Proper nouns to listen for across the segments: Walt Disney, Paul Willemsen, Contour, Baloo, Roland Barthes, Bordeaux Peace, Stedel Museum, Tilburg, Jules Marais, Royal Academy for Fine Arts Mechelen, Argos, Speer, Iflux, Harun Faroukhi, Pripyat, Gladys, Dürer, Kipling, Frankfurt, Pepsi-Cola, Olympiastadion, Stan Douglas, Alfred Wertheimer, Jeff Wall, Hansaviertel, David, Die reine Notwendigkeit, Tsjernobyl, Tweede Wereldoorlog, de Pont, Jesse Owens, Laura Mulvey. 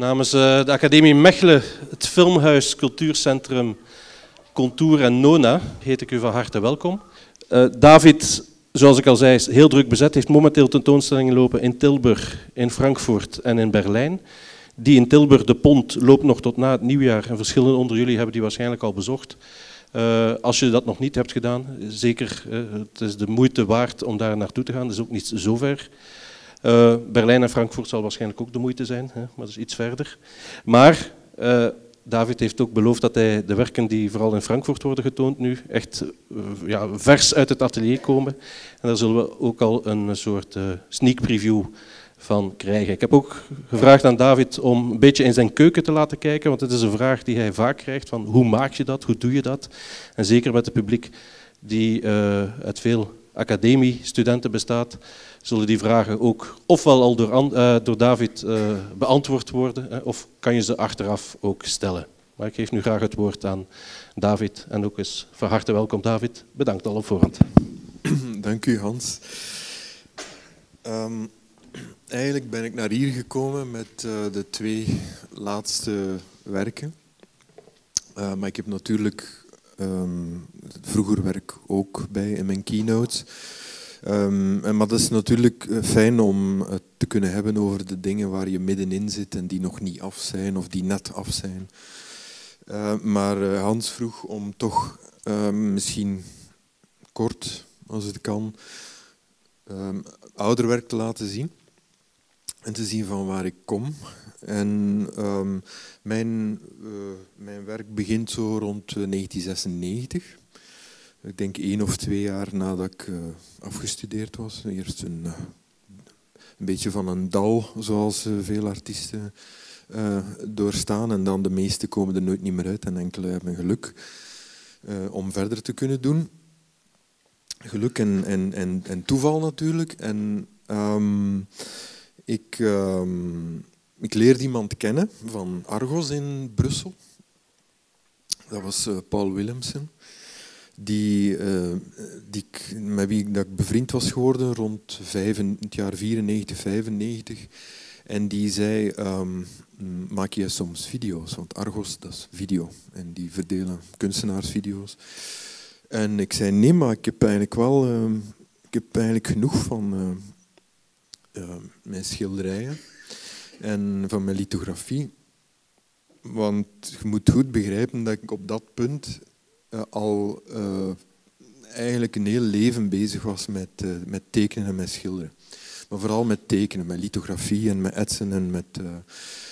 Namens de Academie Mechelen, het Filmhuis, Cultuurcentrum, Contour en Nona heet ik u van harte welkom. David, zoals ik al zei, is heel druk bezet. Heeft momenteel tentoonstellingen lopen in Tilburg, in Frankfurt en in Berlijn. Die in Tilburg, de Pont, loopt nog tot na het nieuwjaar. En verschillende onder jullie hebben die waarschijnlijk al bezocht. Als je dat nog niet hebt gedaan, zeker, het is de moeite waard om daar naartoe te gaan. Dat is ook niet zo ver. Berlijn en Frankfurt zal waarschijnlijk ook de moeite zijn, hè, maar dat is iets verder. Maar David heeft ook beloofd dat hij de werken die vooral in Frankfurt worden getoond nu echt vers uit het atelier komen. En daar zullen we ook al een soort sneak preview van krijgen. Ik heb ook gevraagd aan David om een beetje in zijn keuken te laten kijken, want het is een vraag die hij vaak krijgt van hoe maak je dat, hoe doe je dat? En zeker met het publiek die uit veel academiestudenten bestaat, zullen die vragen ook ofwel al door David beantwoord worden, of kan je ze achteraf ook stellen. Maar ik geef nu graag het woord aan David en ook eens van harte welkom David. Bedankt al op voorhand. Dank u Hans. Eigenlijk ben ik naar hier gekomen met de twee laatste werken. Maar ik heb natuurlijk vroeger werk ook bij in mijn keynote. Maar dat is natuurlijk fijn om het te kunnen hebben over de dingen waar je middenin zit en die nog niet af zijn of die net af zijn. Maar Hans vroeg om toch misschien kort, als het kan, ouder werk te laten zien. En te zien van waar ik kom. En mijn werk begint zo rond 1996. Ik denk 1 of 2 jaar nadat ik afgestudeerd was. Eerst een beetje van een dal, zoals veel artiesten doorstaan. En dan de meeste komen er nooit meer uit en enkele hebben geluk om verder te kunnen doen. Geluk en toeval natuurlijk. En ik leerde iemand kennen van Argos in Brussel. Dat was Paul Willemsen, met wie ik bevriend was geworden rond het jaar 94, 95. En die zei, maak jij soms video's? Want Argos, dat is video. En die verdelen kunstenaarsvideo's. En ik zei, nee, maar ik heb eigenlijk genoeg van mijn schilderijen en van mijn lithografie. Want je moet goed begrijpen dat ik op dat punt eigenlijk een heel leven bezig was met tekenen en met schilderen. Maar vooral met tekenen, met lithografie en met etsen en met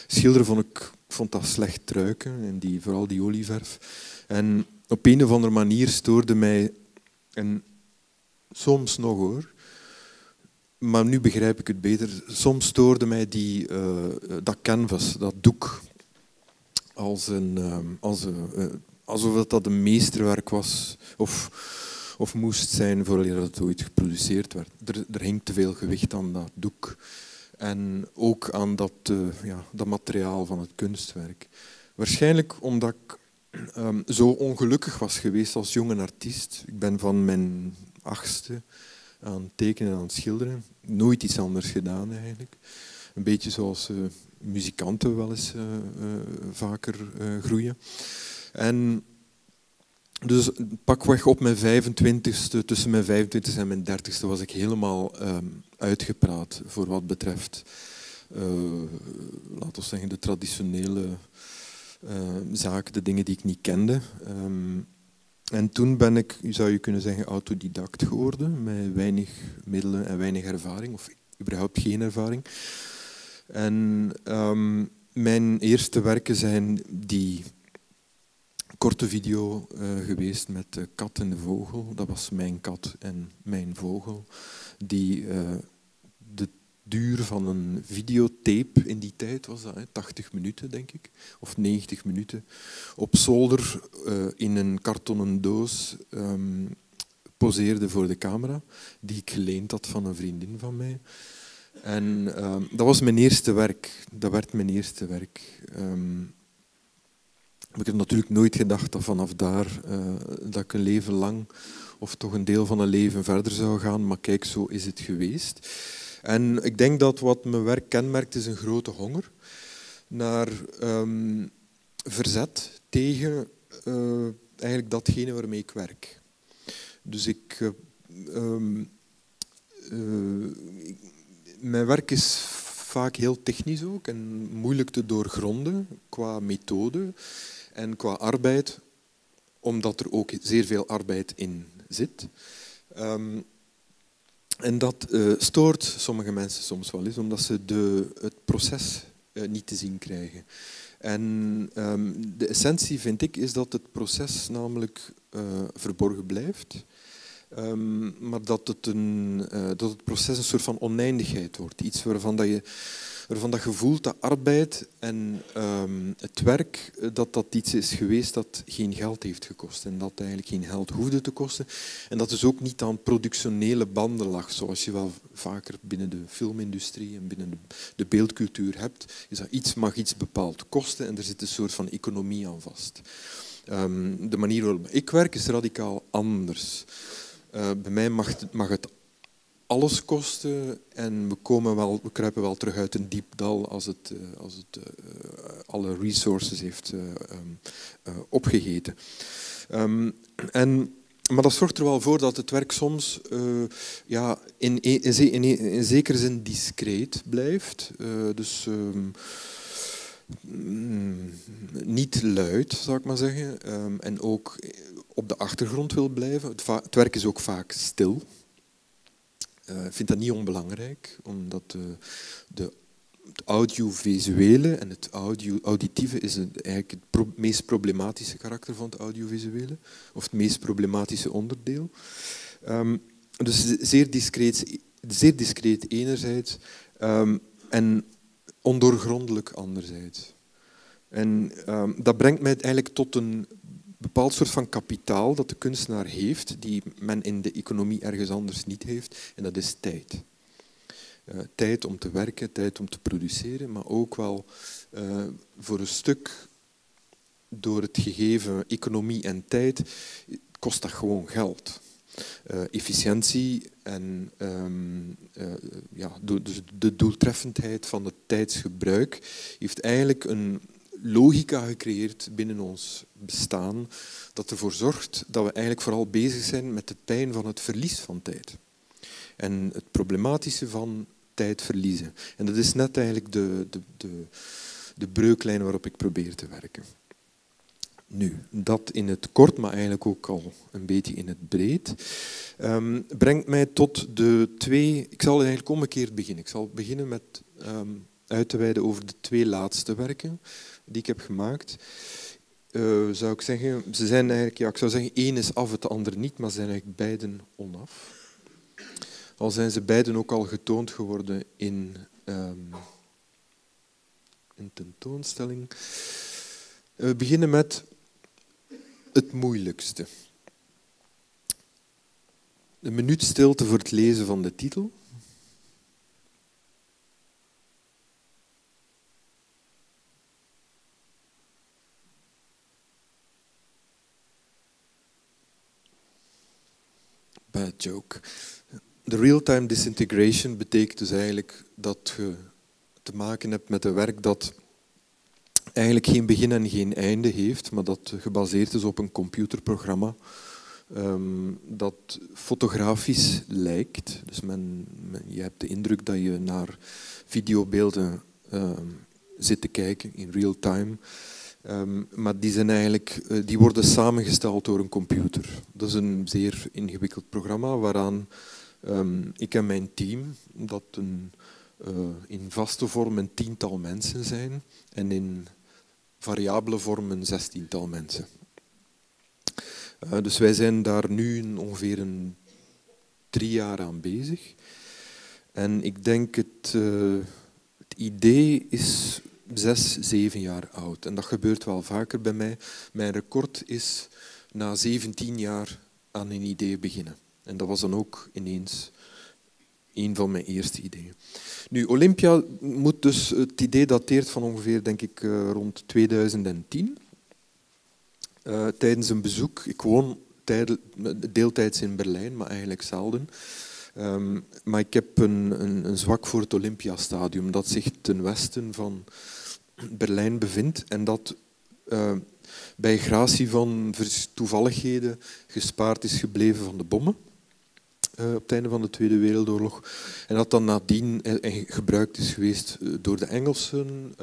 schilderen vond dat slecht truiken, en vooral die olieverf. En op een of andere manier stoorde mij, en soms nog hoor, maar nu begrijp ik het beter, soms stoorde mij dat canvas, dat doek, alsof dat een meesterwerk was of moest zijn voordat het ooit geproduceerd werd. Er hing te veel gewicht aan dat doek en ook aan dat materiaal van het kunstwerk. Waarschijnlijk omdat ik zo ongelukkig was geweest als jonge artiest. Ik ben van mijn 8e aan tekenen en aan schilderen. Nooit iets anders gedaan eigenlijk. Een beetje zoals muzikanten wel eens vaker groeien. En dus pakweg op mijn 25e, tussen mijn 25e en mijn 30e was ik helemaal uitgepraat voor wat betreft, laten we zeggen, de traditionele zaken, de dingen die ik niet kende. En toen ben ik, zou je kunnen zeggen, autodidact geworden, met weinig middelen en weinig ervaring, of überhaupt geen ervaring. En mijn eerste werken zijn die korte video geweest met de kat en de vogel. Dat was mijn kat en mijn vogel, die de duur van een videotape in die tijd was, dat, 80 minuten denk ik, of 90 minuten, op zolder in een kartonnen doos poseerde voor de camera, die ik geleend had van een vriendin van mij. En dat was mijn eerste werk, dat werd mijn eerste werk. Ik heb natuurlijk nooit gedacht dat vanaf daar dat ik een leven lang of toch een deel van een leven verder zou gaan, maar kijk, zo is het geweest. En ik denk dat wat mijn werk kenmerkt is een grote honger. naar verzet tegen eigenlijk datgene waarmee ik werk. Dus ik... mijn werk is vaak heel technisch ook en moeilijk te doorgronden qua methode en qua arbeid, omdat er ook zeer veel arbeid in zit. En dat stoort sommige mensen soms wel eens, omdat ze het proces niet te zien krijgen. En de essentie, vind ik, is dat het proces namelijk verborgen blijft. Maar dat het proces een soort van oneindigheid wordt. Iets waarvan je voelt dat arbeid en het werk, dat iets is geweest dat geen geld heeft gekost. En dat eigenlijk geen geld hoefde te kosten. En dat dus ook niet aan productionele banden lag. Zoals je wel vaker binnen de filmindustrie en binnen de beeldcultuur hebt. Is dat iets mag iets bepaald kosten en er zit een soort van economie aan vast. De manier waarop ik werk is radicaal anders. Bij mij mag het alles kosten en we kruipen wel terug uit een diep dal als het alle resources heeft opgegeten. Maar dat zorgt er wel voor dat het werk soms ja, in zekere zin discreet blijft. Dus... niet luid, zou ik maar zeggen, en ook op de achtergrond wil blijven. Het werk is ook vaak stil. Ik vind dat niet onbelangrijk, omdat het audiovisuele en het auditieve is eigenlijk het meest problematische karakter van het audiovisuele, of het meest problematische onderdeel. Dus zeer discreet enerzijds en ondoorgrondelijk anderzijds. En dat brengt mij eigenlijk tot een bepaald soort van kapitaal dat de kunstenaar heeft, die men in de economie ergens anders niet heeft, en dat is tijd. Tijd om te werken, tijd om te produceren, maar ook wel voor een stuk door het gegeven economie en tijd kost dat gewoon geld. Efficiëntie en ja, dus de doeltreffendheid van het tijdsgebruik heeft eigenlijk een logica gecreëerd binnen ons bestaan dat ervoor zorgt dat we eigenlijk vooral bezig zijn met de pijn van het verlies van tijd. En het problematische van tijd verliezen. En dat is net eigenlijk de breuklijn waarop ik probeer te werken. Nu, dat in het kort, maar eigenlijk ook al een beetje in het breed, brengt mij tot de twee... Ik zal eigenlijk omgekeerd beginnen. Ik zal beginnen met uit te wijden over de twee laatste werken die ik heb gemaakt. Zou ik zeggen, ze zijn eigenlijk... Ja, ik zou zeggen, één is af, het ander niet, maar ze zijn eigenlijk beiden onaf. Al zijn ze beiden ook al getoond geworden in een tentoonstelling. We beginnen met... Het moeilijkste. Een minuut stilte voor het lezen van de titel. Bad joke. De real-time disintegration betekent dus eigenlijk dat je te maken hebt met een werk dat eigenlijk geen begin en geen einde heeft, maar dat gebaseerd is op een computerprogramma dat fotografisch lijkt. Dus je hebt de indruk dat je naar videobeelden zit te kijken in real time, maar die zijn eigenlijk, die worden samengesteld door een computer. Dat is een zeer ingewikkeld programma waaraan ik en mijn team, dat in vaste vorm een 10-tal mensen zijn en in variabele vorm een 16-tal mensen. Dus wij zijn daar nu ongeveer 3 jaar aan bezig. En ik denk het idee is 6, 7 jaar oud. En dat gebeurt wel vaker bij mij. Mijn record is na 17 jaar aan een idee beginnen. En dat was dan ook ineens een van mijn eerste ideeën. Nu, Olympia moet dus... Het idee dateert van ongeveer, denk ik, rond 2010. Tijdens een bezoek... Ik woon deeltijds in Berlijn, maar eigenlijk zelden. Maar ik heb een zwak voor het Olympiastadion. Dat zich ten westen van Berlijn bevindt en dat bij gratie van toevalligheden gespaard is gebleven van de bommen op het einde van de Tweede Wereldoorlog. En dat dan nadien gebruikt is geweest door de Engelsen,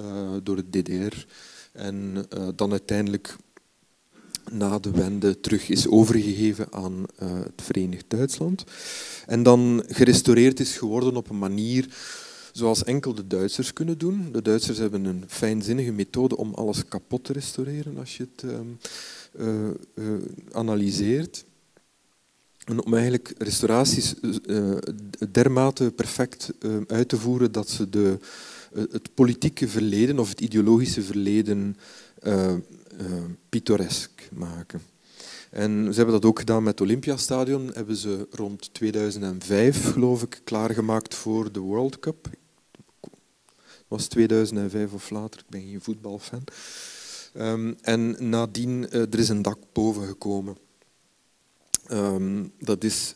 door de DDR en dan uiteindelijk na de wende terug is overgegeven aan het Verenigd Duitsland. En dan gerestaureerd is geworden op een manier zoals enkel de Duitsers kunnen doen. De Duitsers hebben een fijnzinnige methode om alles kapot te restaureren als je het analyseert. En om eigenlijk restauraties dermate perfect uit te voeren dat ze het politieke verleden of het ideologische verleden pittoresk maken. En ze hebben dat ook gedaan met het Olympiastadion. Hebben ze rond 2005, geloof ik, klaargemaakt voor de World Cup. Dat was 2005 of later, ik ben geen voetbalfan. En nadien, er is een dak boven gekomen. Dat is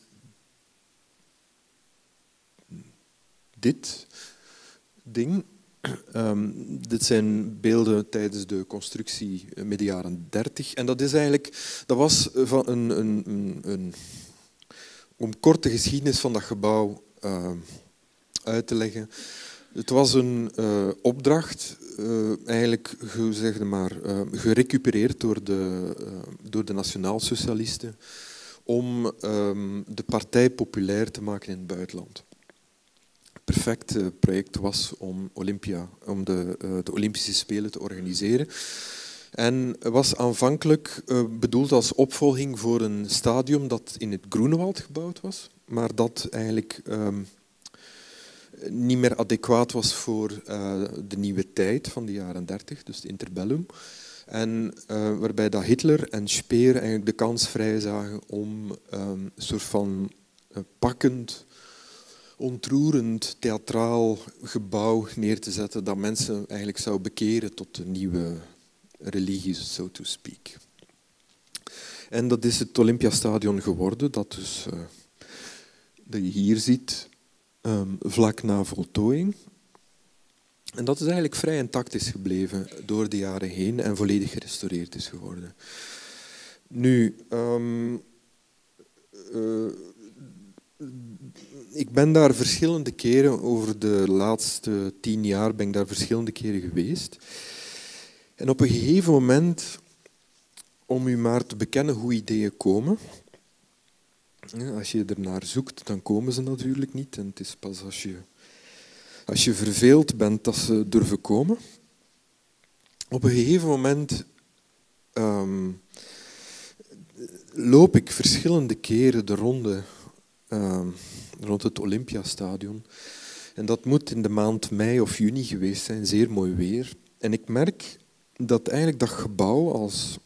dit ding. Dit zijn beelden tijdens de constructie midden jaren 30. En dat is eigenlijk, dat was van een om kort de geschiedenis van dat gebouw uit te leggen. Het was een opdracht, eigenlijk zeg maar, gerecupereerd door de Nationaalsocialisten om de partij populair te maken in het buitenland. Perfect project was om Olympia, om de Olympische Spelen te organiseren. En was aanvankelijk bedoeld als opvolging voor een stadion dat in het Grunewald gebouwd was, maar dat eigenlijk niet meer adequaat was voor de nieuwe tijd van de jaren 30, dus het interbellum. En waarbij dat Hitler en Speer eigenlijk de kans vrij zagen om een soort van pakkend, ontroerend theatraal gebouw neer te zetten dat mensen eigenlijk zou bekeren tot de nieuwe religie, so to speak. En dat is het Olympiastadion geworden, dat dus, dat je hier ziet, vlak na voltooiing. En dat is eigenlijk vrij intact is gebleven door de jaren heen en volledig gerestaureerd is geworden. Nu, ik ben daar verschillende keren, over de laatste 10 jaar ben ik daar verschillende keren geweest. En op een gegeven moment, om u maar te bekennen hoe ideeën komen, als je ernaar zoekt, dan komen ze natuurlijk niet. En het is pas als je verveeld bent dat ze durven komen. Op een gegeven moment loop ik verschillende keren de ronde rond het Olympiastadion. En dat moet in de maand mei of juni geweest zijn, zeer mooi weer. En ik merk dat eigenlijk dat gebouw als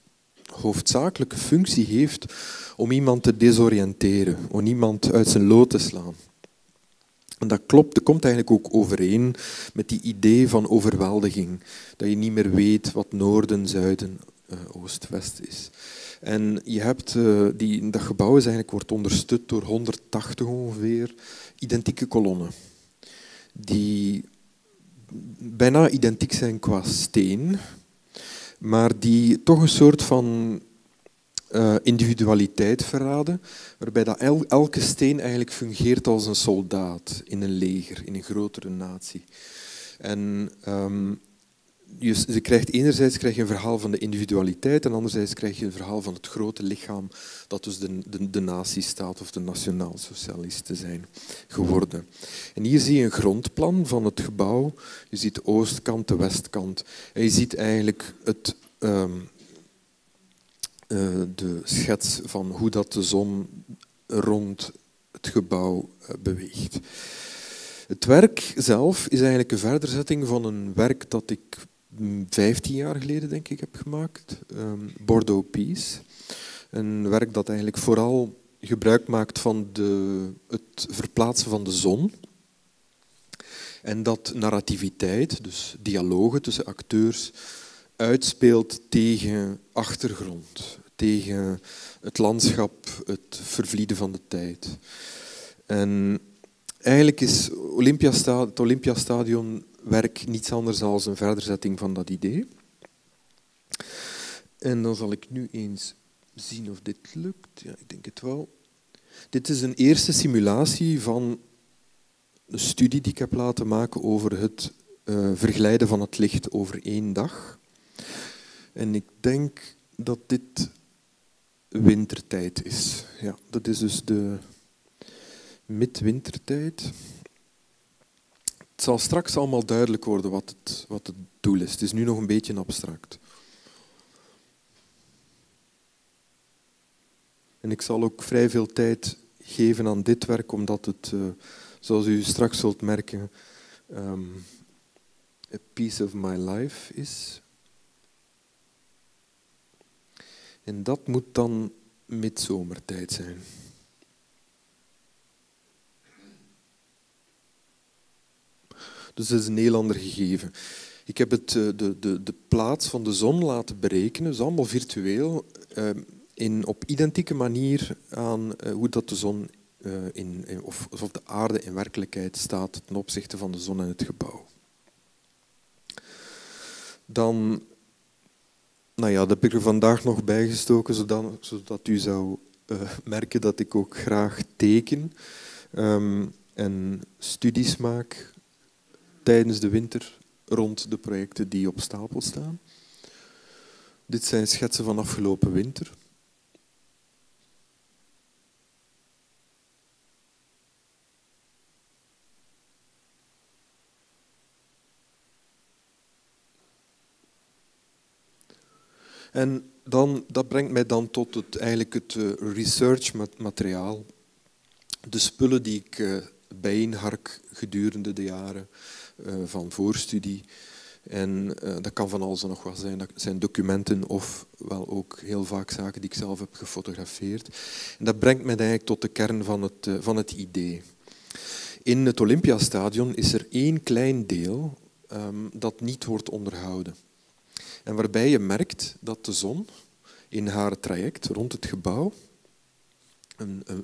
hoofdzakelijke functie heeft om iemand te desoriënteren, om iemand uit zijn lood te slaan. En dat klopt, dat komt eigenlijk ook overeen met die idee van overweldiging. Dat je niet meer weet wat noorden, zuiden, oost, west is. En je hebt, dat gebouw is eigenlijk, wordt ondersteund door 180 ongeveer identieke kolonnen. Die bijna identiek zijn qua steen, maar die toch een soort van individualiteit verraden, waarbij dat elke steen eigenlijk fungeert als een soldaat in een leger, in een grotere natie. En je krijgt enerzijds een verhaal van de individualiteit en anderzijds krijg je een verhaal van het grote lichaam dat dus de nazistaat of de nationaalsocialisten zijn geworden. En hier zie je een grondplan van het gebouw. Je ziet de oostkant, de westkant. En je ziet eigenlijk de schets van hoe dat de zon rond het gebouw beweegt. Het werk zelf is eigenlijk een verderzetting van een werk dat ik 15 jaar geleden denk ik heb gemaakt, Bordeaux Peace. Een werk dat eigenlijk vooral gebruik maakt van het verplaatsen van de zon. En dat narrativiteit, dus dialogen tussen acteurs, uitspeelt tegen achtergrond, tegen het landschap, het vervlieden van de tijd. En eigenlijk is het Olympiastadion werk niets anders dan een verderzetting van dat idee. En dan zal ik nu eens zien of dit lukt. Ja, ik denk het wel. Dit is een eerste simulatie van een studie die ik heb laten maken over het verglijden van het licht over één dag. En ik denk dat dit wintertijd is. Ja, dat is dus de midwintertijd. Het zal straks allemaal duidelijk worden wat het doel is. Het is nu nog een beetje abstract. En ik zal ook vrij veel tijd geven aan dit werk, omdat het, zoals u straks zult merken, a piece of my life is. En dat moet dan midzomertijd zijn. Dus dat is een heel ander gegeven. Ik heb het, de plaats van de zon laten berekenen, dat is allemaal virtueel, op identieke manier aan hoe dat de zon of de aarde in werkelijkheid staat ten opzichte van de zon en het gebouw. Dan, nou ja, dat heb ik er vandaag nog bijgestoken, zodat u zou merken dat ik ook graag teken en studies maak tijdens de winter rond de projecten die op stapel staan. Dit zijn schetsen van afgelopen winter. En dan, dat brengt mij dan tot eigenlijk het research-materiaal. De spullen die ik bijeenhark gedurende de jaren van voorstudie. En dat kan van alles en nog wat zijn. Dat zijn documenten of wel ook heel vaak zaken die ik zelf heb gefotografeerd. En dat brengt mij eigenlijk tot de kern van het idee. In het Olympiastadion is er één klein deel dat niet wordt onderhouden. En waarbij je merkt dat de zon in haar traject rond het gebouw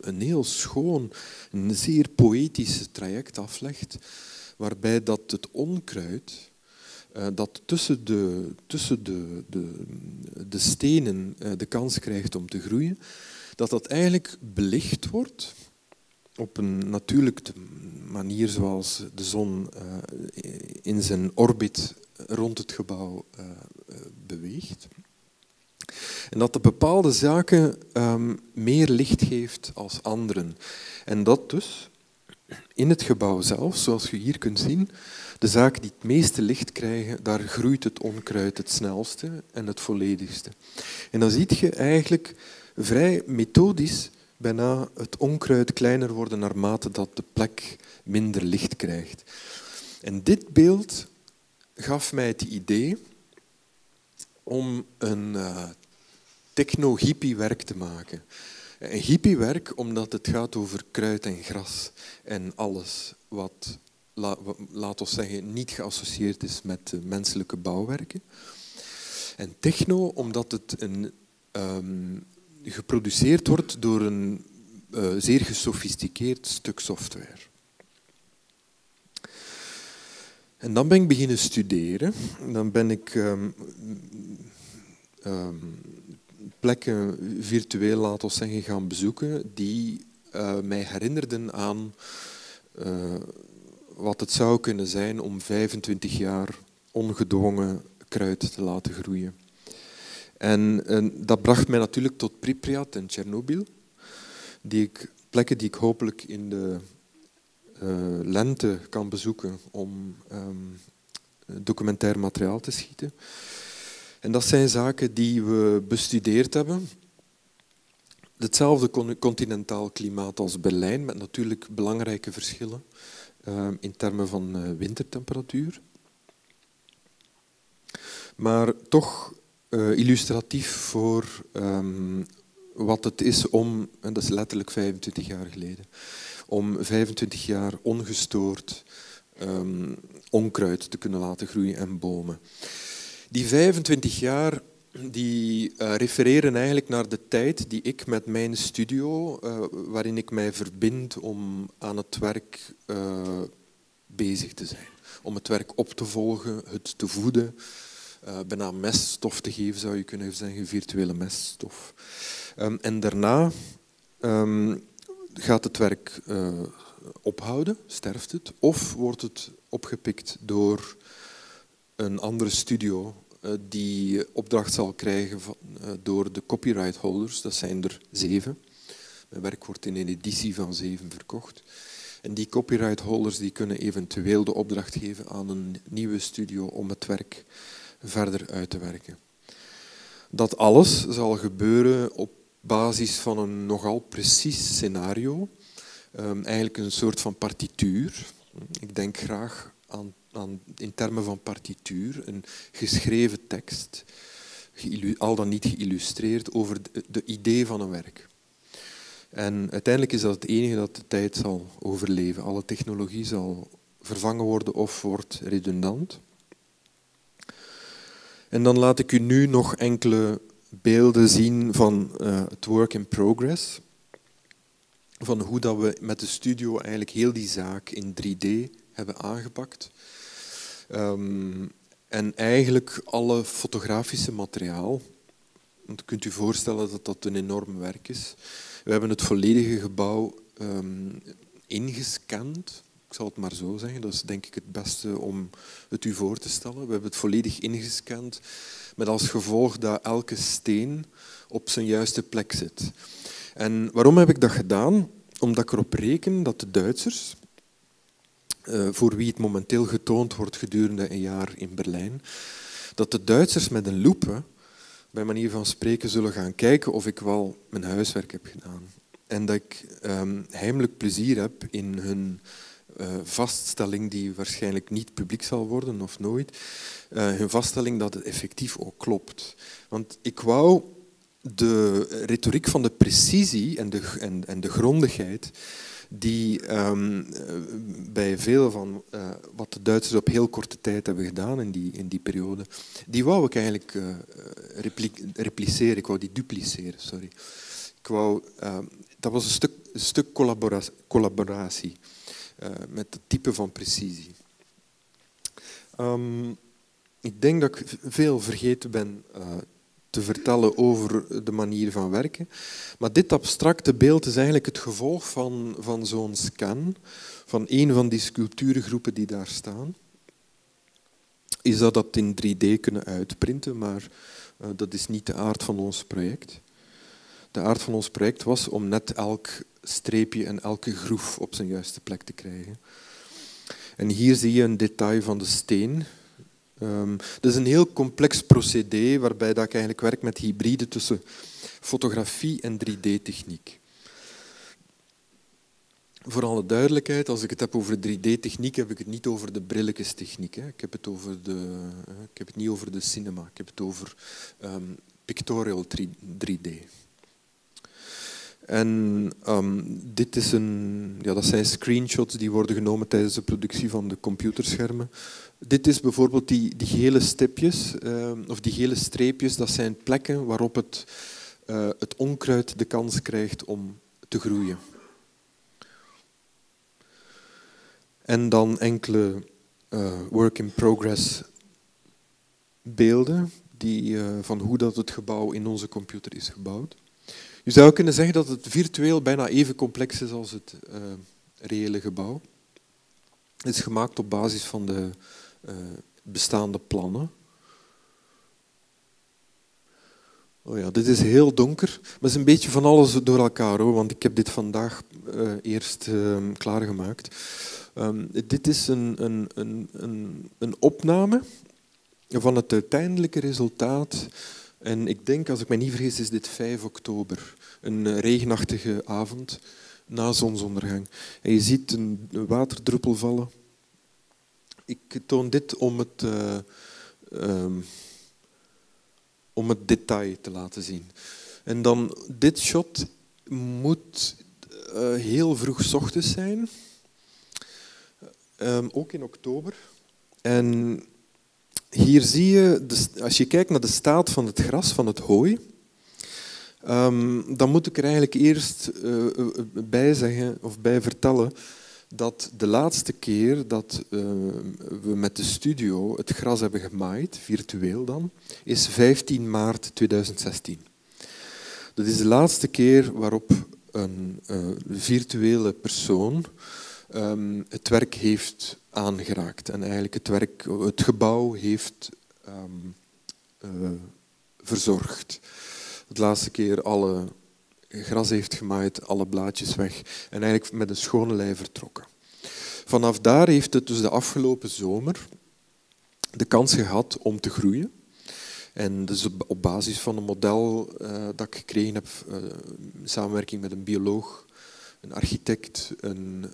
een heel schoon, een zeer poëtisch traject aflegt, waarbij dat het onkruid dat tussen de stenen de kans krijgt om te groeien, dat eigenlijk belicht wordt op een natuurlijke manier zoals de zon in zijn orbit rond het gebouw beweegt. En dat de bepaalde zaken meer licht geeft als anderen. En dat dus in het gebouw zelf, zoals je hier kunt zien, de zaken die het meeste licht krijgen, daar groeit het onkruid het snelste en het volledigste. En dan zie je eigenlijk vrij methodisch bijna het onkruid kleiner worden naarmate dat de plek minder licht krijgt. En dit beeld gaf mij het idee om een techno-hippie-werk te maken. Een hippie-werk omdat het gaat over kruid en gras en alles wat, laat ons zeggen, niet geassocieerd is met menselijke bouwwerken. En techno omdat het geproduceerd wordt door een zeer gesofisticeerd stuk software. En dan ben ik beginnen studeren. Dan ben ik plekken virtueel, laten we zeggen, gaan bezoeken die mij herinnerden aan wat het zou kunnen zijn om 25 jaar ongedwongen kruid te laten groeien. En dat bracht mij natuurlijk tot Pripyat en Tsjernobyl, plekken die ik hopelijk in de lente kan bezoeken om documentair materiaal te schieten. En dat zijn zaken die we bestudeerd hebben. Hetzelfde continentaal klimaat als Berlijn, met natuurlijk belangrijke verschillen in termen van wintertemperatuur. Maar toch illustratief voor wat het is om, en dat is letterlijk 25 jaar geleden, om 25 jaar ongestoord onkruid te kunnen laten groeien en bomen. Die 25 jaar die refereren eigenlijk naar de tijd die ik met mijn studio, waarin ik mij verbind om aan het werk bezig te zijn. om het werk op te volgen, het te voeden. Bijna meststof te geven, zou je kunnen zeggen, virtuele meststof. En daarna gaat het werk ophouden, sterft het, of wordt het opgepikt door een andere studio die opdracht zal krijgen van, door de copyrightholders. Dat zijn er 7. Mijn werk wordt in een editie van 7 verkocht. En die copyrightholders die kunnen eventueel de opdracht geven aan een nieuwe studio om het werk verder uit te werken. Dat alles zal gebeuren op basis van een nogal precies scenario. Eigenlijk een soort van partituur. Ik denk graag aan in termen van partituur, een geschreven tekst, al dan niet geïllustreerd, over de idee van een werk. En uiteindelijk is dat het enige dat de tijd zal overleven. Alle technologie zal vervangen worden of wordt redundant. En dan laat ik u nu nog enkele beelden zien van het work in progress. Van hoe dat we met de studio eigenlijk heel die zaak in 3D hebben aangepakt. En eigenlijk alle fotografische materiaal. Want kunt u voorstellen dat dat een enorm werk is. We hebben het volledige gebouw ingescand. Ik zal het maar zo zeggen, dat is denk ik het beste om het u voor te stellen. We hebben het volledig ingescand, met als gevolg dat elke steen op zijn juiste plek zit. En waarom heb ik dat gedaan? Omdat ik erop reken dat de Duitsers, voor wie het momenteel getoond wordt gedurende een jaar in Berlijn, dat de Duitsers met een loepe, bij manier van spreken, zullen gaan kijken of ik wel mijn huiswerk heb gedaan. En dat ik heimelijk plezier heb in hun vaststelling, die waarschijnlijk niet publiek zal worden of nooit, hun vaststelling dat het effectief ook klopt. Want ik wou de retoriek van de precisie en de grondigheid die bij veel van wat de Duitsers op heel korte tijd hebben gedaan in die periode, die wou ik eigenlijk repliceren. Ik wou die dupliceren, sorry. Ik wou, dat was een stuk collaboratie. Met het type van precisie. Ik denk dat ik veel vergeten ben te vertellen over de manier van werken. Maar dit abstracte beeld is eigenlijk het gevolg van zo'n scan, van een van die sculpturengroepen die daar staan. Is dat dat in 3D kunnen uitprinten, maar dat is niet de aard van ons project. De aard van ons project was om net elk streepje en elke groef op zijn juiste plek te krijgen. En hier zie je een detail van de steen. Dat is een heel complex procedé waarbij dat ik eigenlijk werk met hybride tussen fotografie en 3D-techniek. Voor alle duidelijkheid, als ik het heb over 3D-techniek, heb ik het niet over de brilletjes-techniek. Ik heb het over ik heb het niet over de cinema, ik heb het over pictorial 3D. En dit is dat zijn screenshots die worden genomen tijdens de productie van de computerschermen. Dit is bijvoorbeeld die gele stipjes, of die gele streepjes, dat zijn plekken waarop het onkruid de kans krijgt om te groeien. En dan enkele work in progress beelden van hoe dat het gebouw in onze computer is gebouwd. Je zou kunnen zeggen dat het virtueel bijna even complex is als het reële gebouw. Het is gemaakt op basis van de bestaande plannen. Oh ja, dit is heel donker, maar het is een beetje van alles door elkaar, hoor, want ik heb dit vandaag eerst klaargemaakt. Dit is een opname van het uiteindelijke resultaat. En ik denk, als ik mij niet vergis, is dit 5 oktober, een regenachtige avond na zonsondergang. En je ziet een waterdruppel vallen. Ik toon dit om het detail te laten zien. En dan, dit shot moet heel vroeg ochtends zijn, ook in oktober. En hier zie je, als je kijkt naar de staat van het gras, van het hooi, dan moet ik er eigenlijk eerst bij zeggen of bij vertellen dat de laatste keer dat we met de studio het gras hebben gemaaid, virtueel dan, is 15 maart 2016. Dat is de laatste keer waarop een virtuele persoon het werk heeft aangeraakt en eigenlijk het gebouw heeft verzorgd. De laatste keer alle gras heeft gemaaid, alle blaadjes weg en eigenlijk met een schone lei vertrokken. Vanaf daar heeft het dus de afgelopen zomer de kans gehad om te groeien. En dus op basis van een model dat ik gekregen heb, in samenwerking met een bioloog, een architect, een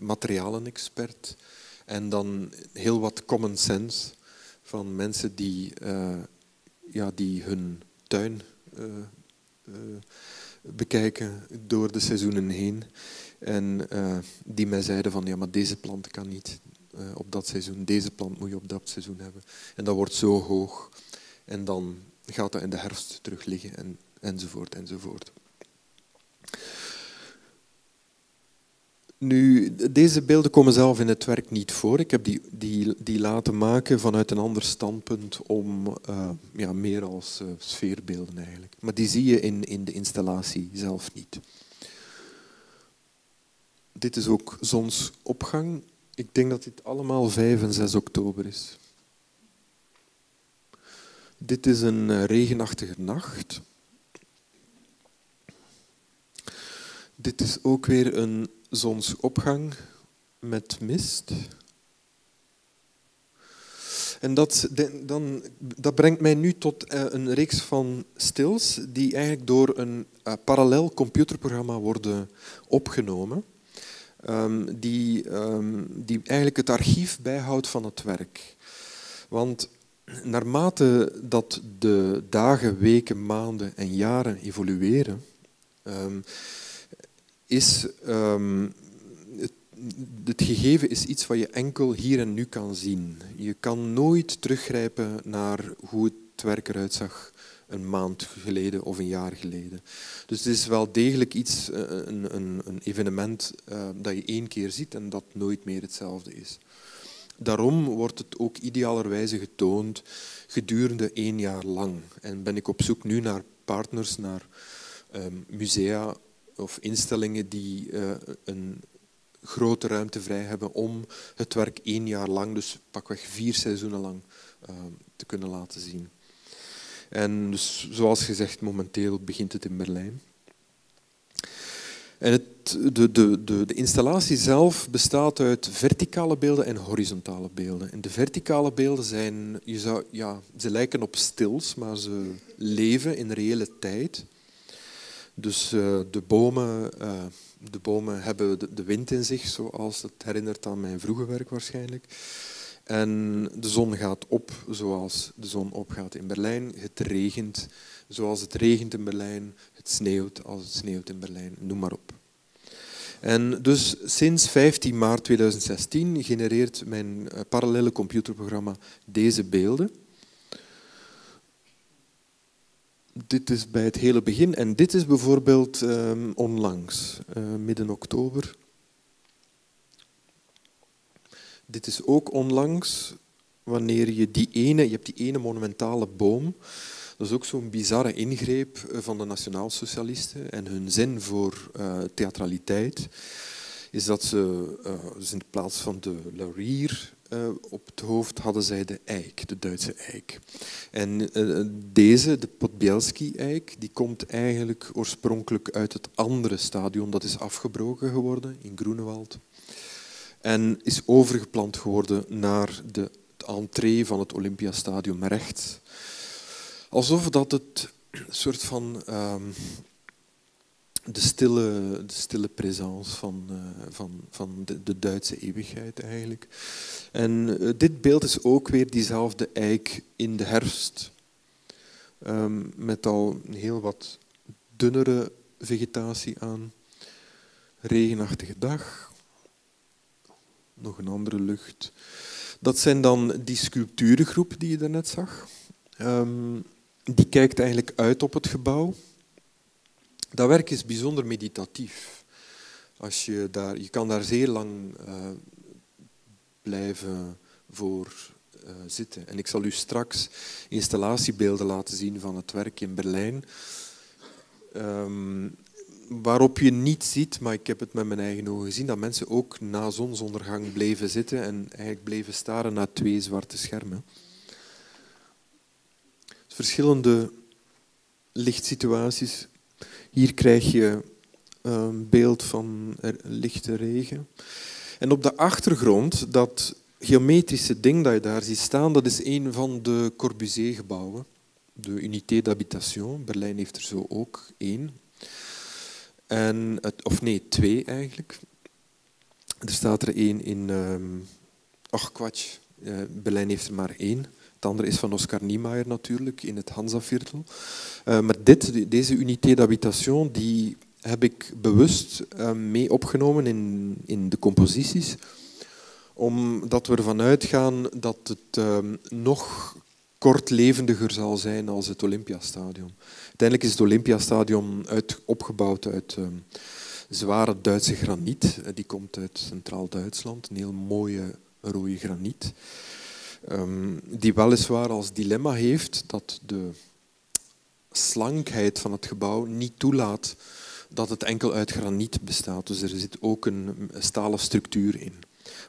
materialenexpert en dan heel wat common sense van mensen die, die hun tuin bekijken door de seizoenen heen en die mij zeiden van ja, maar deze plant kan niet op dat seizoen, deze plant moet je op dat seizoen hebben en dat wordt zo hoog en dan gaat dat in de herfst terug liggen en, enzovoort enzovoort. Nu, deze beelden komen zelf in het werk niet voor. Ik heb die laten maken vanuit een ander standpunt om meer als sfeerbeelden eigenlijk. Maar die zie je in de installatie zelf niet. Dit is ook zonsopgang. Ik denk dat dit allemaal 5 en 6 oktober is. Dit is een regenachtige nacht. Dit is ook weer een zonsopgang met mist. En dat brengt mij nu tot een reeks van stils die eigenlijk door een parallel computerprogramma worden opgenomen, die eigenlijk het archief bijhoudt van het werk. Want naarmate dat de dagen, weken, maanden en jaren evolueren, het gegeven is iets wat je enkel hier en nu kan zien. Je kan nooit teruggrijpen naar hoe het werk eruit zag een maand geleden of een jaar geleden. Dus het is wel degelijk iets, een evenement dat je 1 keer ziet en dat nooit meer hetzelfde is. Daarom wordt het ook idealerwijze getoond gedurende 1 jaar lang. En ben ik op zoek nu naar partners, naar musea of instellingen die een grote ruimte vrij hebben om het werk 1 jaar lang, dus pakweg 4 seizoenen lang, te kunnen laten zien. En dus, zoals gezegd, momenteel begint het in Berlijn. En de installatie zelf bestaat uit verticale beelden en horizontale beelden. En de verticale beelden zijn, ze lijken op stils, maar ze leven in reële tijd. Dus de bomen hebben de wind in zich, zoals het herinnert aan mijn vroege werk waarschijnlijk. En de zon gaat op, zoals de zon opgaat in Berlijn. Het regent, zoals het regent in Berlijn. Het sneeuwt, als het sneeuwt in Berlijn. Noem maar op. En dus sinds 15 maart 2016 genereert mijn parallele computerprogramma deze beelden. Dit is bij het hele begin en dit is bijvoorbeeld onlangs, midden oktober. Dit is ook onlangs, wanneer je die ene monumentale boom, dat is ook zo'n bizarre ingreep van de Nationaalsocialisten en hun zin voor theatraliteit, is dat ze dus in plaats van de laurier op het hoofd hadden zij de eik, de Duitse eik. En deze, de Podbielski-eik, die komt eigenlijk oorspronkelijk uit het andere stadion. Dat is afgebroken geworden in Grunewald en is overgeplant geworden naar de entree van het Olympiastadion rechts. Alsof dat het een soort van de stille présence van de Duitse eeuwigheid eigenlijk. En dit beeld is ook weer diezelfde eik in de herfst. Met al een heel wat dunnere vegetatie aan. Regenachtige dag. Nog een andere lucht. Dat zijn dan die sculpturengroep die je daarnet zag. Die kijkt eigenlijk uit op het gebouw. Dat werk is bijzonder meditatief. Als je, je kan daar zeer lang blijven voor zitten. En ik zal u straks installatiebeelden laten zien van het werk in Berlijn. Waarop je niet ziet, maar ik heb het met mijn eigen ogen gezien, dat mensen ook na zonsondergang bleven zitten en eigenlijk bleven staren naar twee zwarte schermen. Verschillende lichtsituaties. Hier krijg je een beeld van lichte regen. En op de achtergrond, dat geometrische ding dat je daar ziet staan, dat is een van de Corbusier-gebouwen. De Unité d'Habitation. Berlijn heeft er zo ook één. En twee eigenlijk. Er staat er één in... Berlijn heeft er maar één. Het andere is van Oscar Niemeyer natuurlijk, in het Hansaviertel. Maar deze Unité d'Habitation, die heb ik bewust mee opgenomen in de composities, omdat we ervan uitgaan dat het nog kortlevendiger zal zijn als het Olympiastadion. Uiteindelijk is het Olympiastadion opgebouwd uit zware Duitse graniet. Die komt uit Centraal Duitsland, een heel mooie rode graniet. Die weliswaar als dilemma heeft dat de slankheid van het gebouw niet toelaat dat het enkel uit graniet bestaat. Dus er zit ook een stalen structuur in.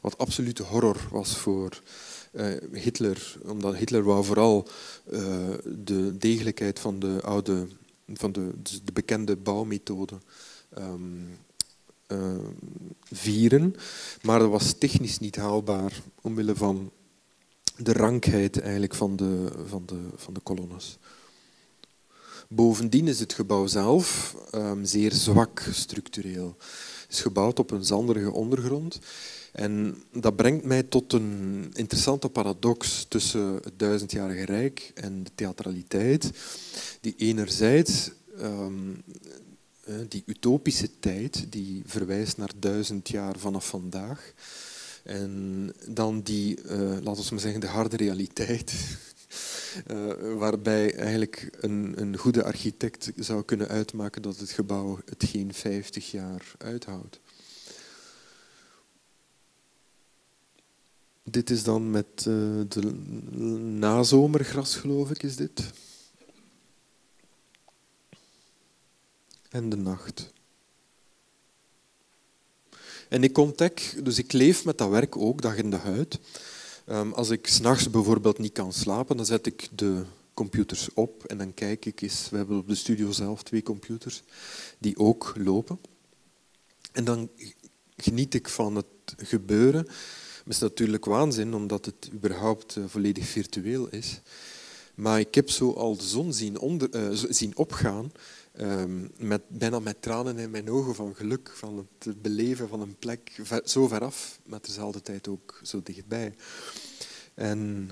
Wat absolute horror was voor Hitler, omdat Hitler wou vooral de degelijkheid van de oude, de bekende bouwmethode vieren. Maar dat was technisch niet haalbaar omwille van de rankheid eigenlijk van de kolonnes. Bovendien is het gebouw zelf zeer zwak structureel. Het is gebouwd op een zanderige ondergrond. En dat brengt mij tot een interessante paradox tussen het duizendjarige rijk en de theatraliteit. Die enerzijds die utopische tijd, die verwijst naar 1000 jaar vanaf vandaag... En dan die, laten we maar zeggen, de harde realiteit, waarbij eigenlijk een goede architect zou kunnen uitmaken dat het gebouw het geen 50 jaar uithoudt. Dit is dan met de nazomergras, geloof ik, is dit. En de nacht. En ik ontdek, dus ik leef met dat werk ook, dag in de huid. Als ik 's nachts bijvoorbeeld niet kan slapen, dan zet ik de computers op en dan kijk ik eens. We hebben op de studio zelf 2 computers die ook lopen. En dan geniet ik van het gebeuren. Het is natuurlijk waanzin, omdat het überhaupt volledig virtueel is. Maar ik heb zo al de zon zien opgaan. Bijna met tranen in mijn ogen van geluk, van het beleven van een plek zo ver af, maar tezelfde tijd ook zo dichtbij. En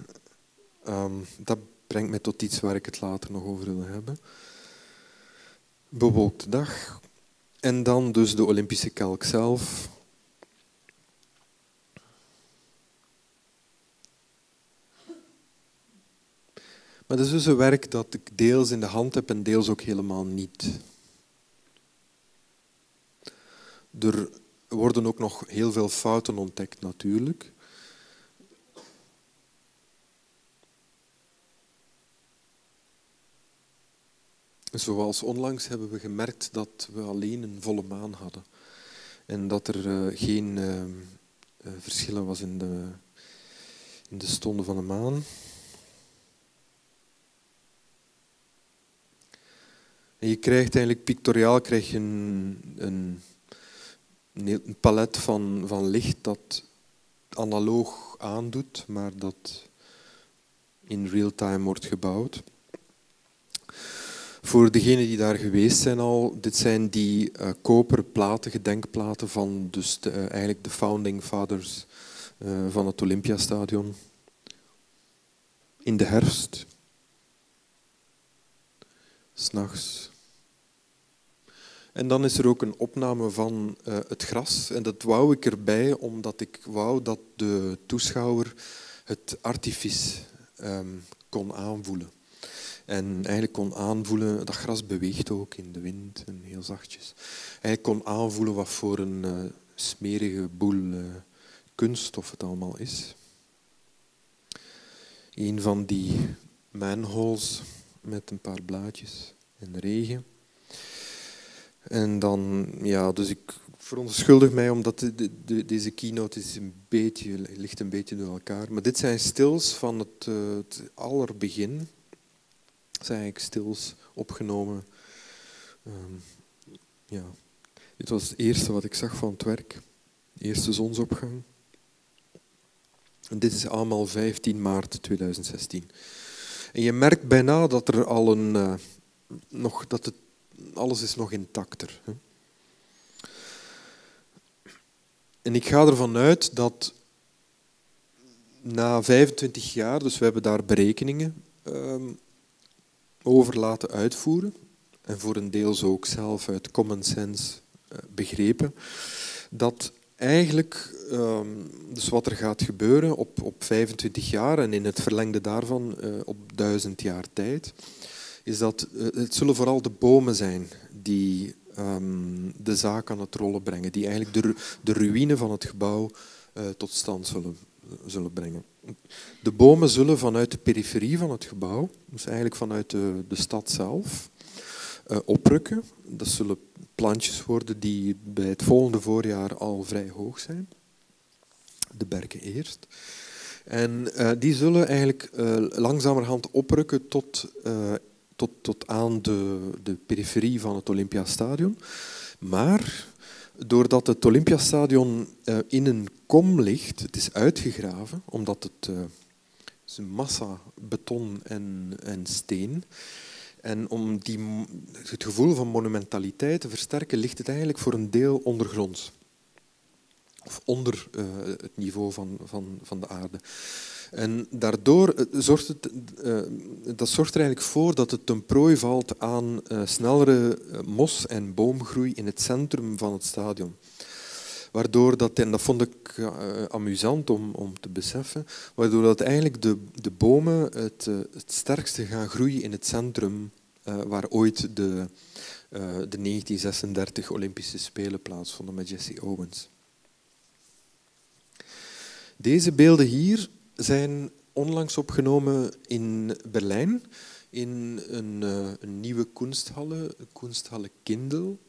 dat brengt mij tot iets waar ik het later nog over wil hebben. Bewolkte dag. En dan dus de Olympische kelk zelf. Maar dat is dus een werk dat ik deels in de hand heb en deels ook helemaal niet. Er worden ook nog heel veel fouten ontdekt, natuurlijk. Zoals onlangs hebben we gemerkt dat we alleen een volle maan hadden. En dat er geen verschillen was in de stonden van de maan. En je krijgt eigenlijk pictoriaal een palet van licht dat analoog aandoet, maar dat in real-time wordt gebouwd. Voor degenen die daar geweest zijn al, dit zijn die koperen platen, gedenkplaten van dus eigenlijk de founding fathers van het Olympiastadion in de herfst, 's nachts. En dan is er ook een opname van het gras. En dat wou ik erbij, omdat ik wou dat de toeschouwer het artifice kon aanvoelen. En eigenlijk kon aanvoelen, dat gras beweegt ook in de wind en heel zachtjes. Eigenlijk kon aanvoelen wat voor een smerige boel kunststof het allemaal is. Een van die manholes met een paar blaadjes en regen. En dan, ja, dus ik verontschuldig mij omdat deze keynote is ligt een beetje door elkaar. Maar dit zijn stils van het allerbegin. Dat zijn eigenlijk stils opgenomen. Ja. Dit was het eerste wat ik zag van het werk. De eerste zonsopgang. En dit is allemaal 15 maart 2016. En je merkt bijna dat er al een... alles is nog intacter. Hè? En ik ga ervan uit dat na 25 jaar, dus we hebben daar berekeningen over laten uitvoeren, en voor een deel zo ook zelf uit common sense begrepen, dat eigenlijk dus wat er gaat gebeuren op 25 jaar en in het verlengde daarvan op 1000 jaar tijd, is dat het zullen vooral de bomen zijn die de zaak aan het rollen brengen, die eigenlijk de ruïne van het gebouw tot stand zullen brengen. De bomen zullen vanuit de periferie van het gebouw, dus eigenlijk vanuit de stad zelf, oprukken. Dat zullen plantjes worden die bij het volgende voorjaar al vrij hoog zijn. De berken eerst. En die zullen eigenlijk langzamerhand oprukken tot aan de periferie van het Olympiastadion. Maar doordat het Olympiastadion in een kom ligt, het is uitgegraven, omdat het is een massa beton en steen. En om het gevoel van monumentaliteit te versterken, ligt het eigenlijk voor een deel ondergronds. Of onder het niveau van de aarde. En daardoor zorgt er eigenlijk voor dat het ten prooi valt aan snellere mos- en boomgroei in het centrum van het stadion. Waardoor dat, en dat vond ik amusant om te beseffen, waardoor dat eigenlijk de bomen het sterkste gaan groeien in het centrum waar ooit de 1936 Olympische Spelen plaatsvonden met Jesse Owens. Deze beelden hier zijn onlangs opgenomen in Berlijn, in een nieuwe kunsthalle, kunsthalle Kindel,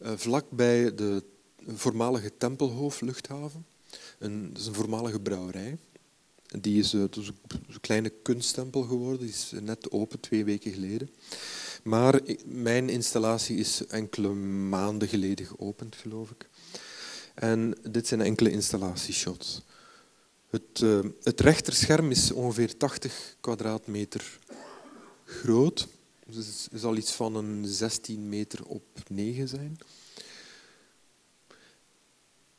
vlakbij de voormalige Tempelhoofdluchthaven. Dat is een voormalige brouwerij. Die is een kleine kunsttempel geworden, die is net open 2 weken geleden. Maar mijn installatie is enkele maanden geleden geopend, geloof ik. En dit zijn enkele installatieshots. Het rechterscherm is ongeveer 80 km² groot. Dus het zal iets van een 16 meter op 9 zijn.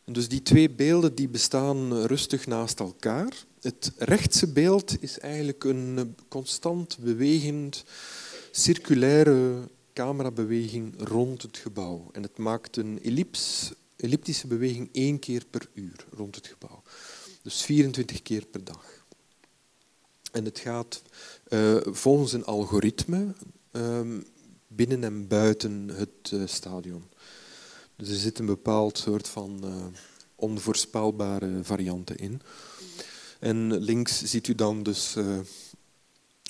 En dus die twee beelden die bestaan rustig naast elkaar. Het rechtse beeld is eigenlijk een constant bewegend, circulaire camerabeweging rond het gebouw. En het maakt een elliptische beweging 1 keer per uur rond het gebouw. Dus 24 keer per dag. En het gaat volgens een algoritme binnen en buiten het stadion. Dus er zit een bepaald soort van onvoorspelbare varianten in. En links ziet u dan dus...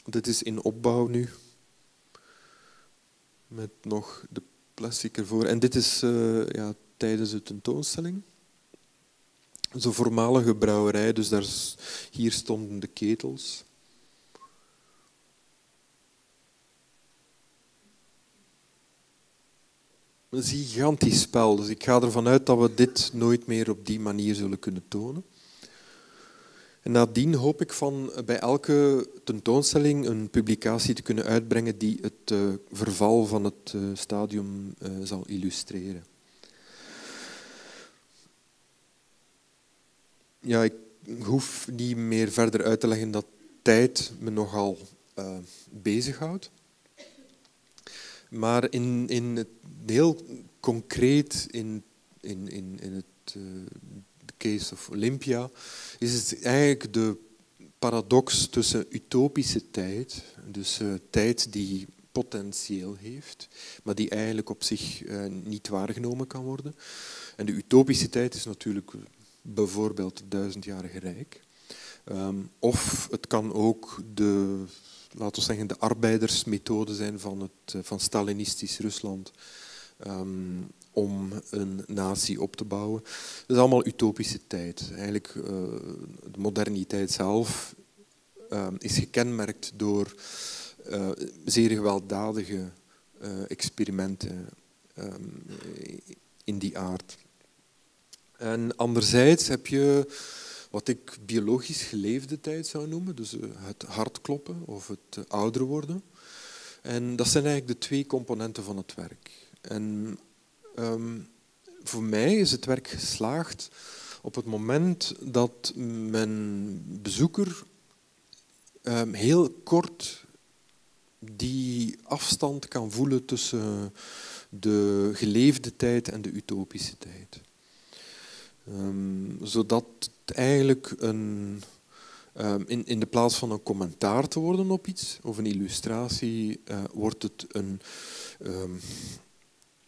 dit is in opbouw nu. Met nog de plastic ervoor. En dit is tijdens de tentoonstelling. Zo'n voormalige brouwerij, dus hier stonden de ketels. Een gigantisch spel, dus ik ga ervan uit dat we dit nooit meer op die manier zullen kunnen tonen. En nadien hoop ik bij elke tentoonstelling een publicatie te kunnen uitbrengen die het verval van het stadion zal illustreren. Ja, ik hoef niet meer verder uit te leggen dat tijd me nogal bezighoudt. Maar in het heel concreet, in het case of Olympia, is het eigenlijk de paradox tussen utopische tijd, dus tijd die potentieel heeft, maar die eigenlijk op zich niet waargenomen kan worden. En de utopische tijd is natuurlijk bijvoorbeeld het duizendjarige rijk. Of het kan ook de, laten we zeggen, de arbeidersmethode zijn van Stalinistisch Rusland om een natie op te bouwen. Dat is allemaal utopische tijd. Eigenlijk de moderniteit zelf is gekenmerkt door zeer gewelddadige experimenten in die aard. En anderzijds heb je wat ik biologisch geleefde tijd zou noemen, dus het hartkloppen of het ouder worden. En dat zijn eigenlijk de twee componenten van het werk. En voor mij is het werk geslaagd op het moment dat mijn bezoeker heel kort die afstand kan voelen tussen de geleefde tijd en de utopische tijd. Zodat het eigenlijk een, in de plaats van een commentaar te worden op iets of een illustratie, wordt het een,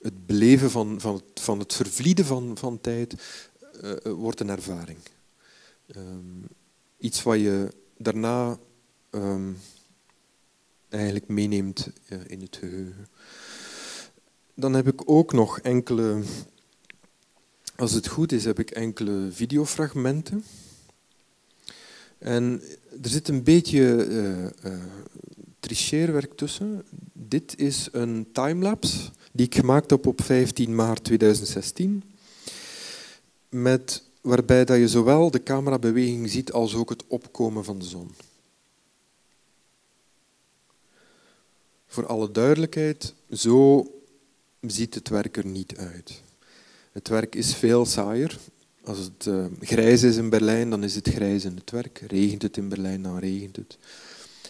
het beleven van het vervlieden van tijd wordt een ervaring. Iets wat je daarna eigenlijk meeneemt in het geheugen. Dan heb ik ook nog enkele... Als het goed is, heb ik enkele videofragmenten. En er zit een beetje tricheerwerk tussen. Dit is een timelapse die ik gemaakt heb op 15 maart 2016. Waarbij dat je zowel de camerabeweging ziet als ook het opkomen van de zon. Voor alle duidelijkheid, zo ziet het werk er niet uit. Het werk is veel saaier. Als het grijs is in Berlijn, dan is het grijs in het werk. Regent het in Berlijn, dan regent het.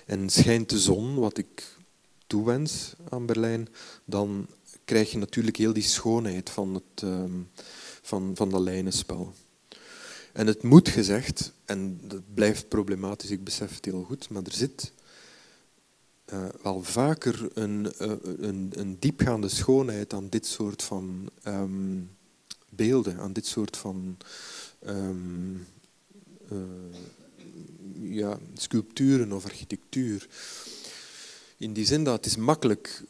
En schijnt de zon, wat ik toewens aan Berlijn, dan krijg je natuurlijk heel die schoonheid van dat lijnenspel. En het moet gezegd, en dat blijft problematisch, ik besef het heel goed, maar er zit wel vaker een diepgaande schoonheid aan dit soort van beelden, aan dit soort van sculpturen of architectuur. In die zin dat het is makkelijk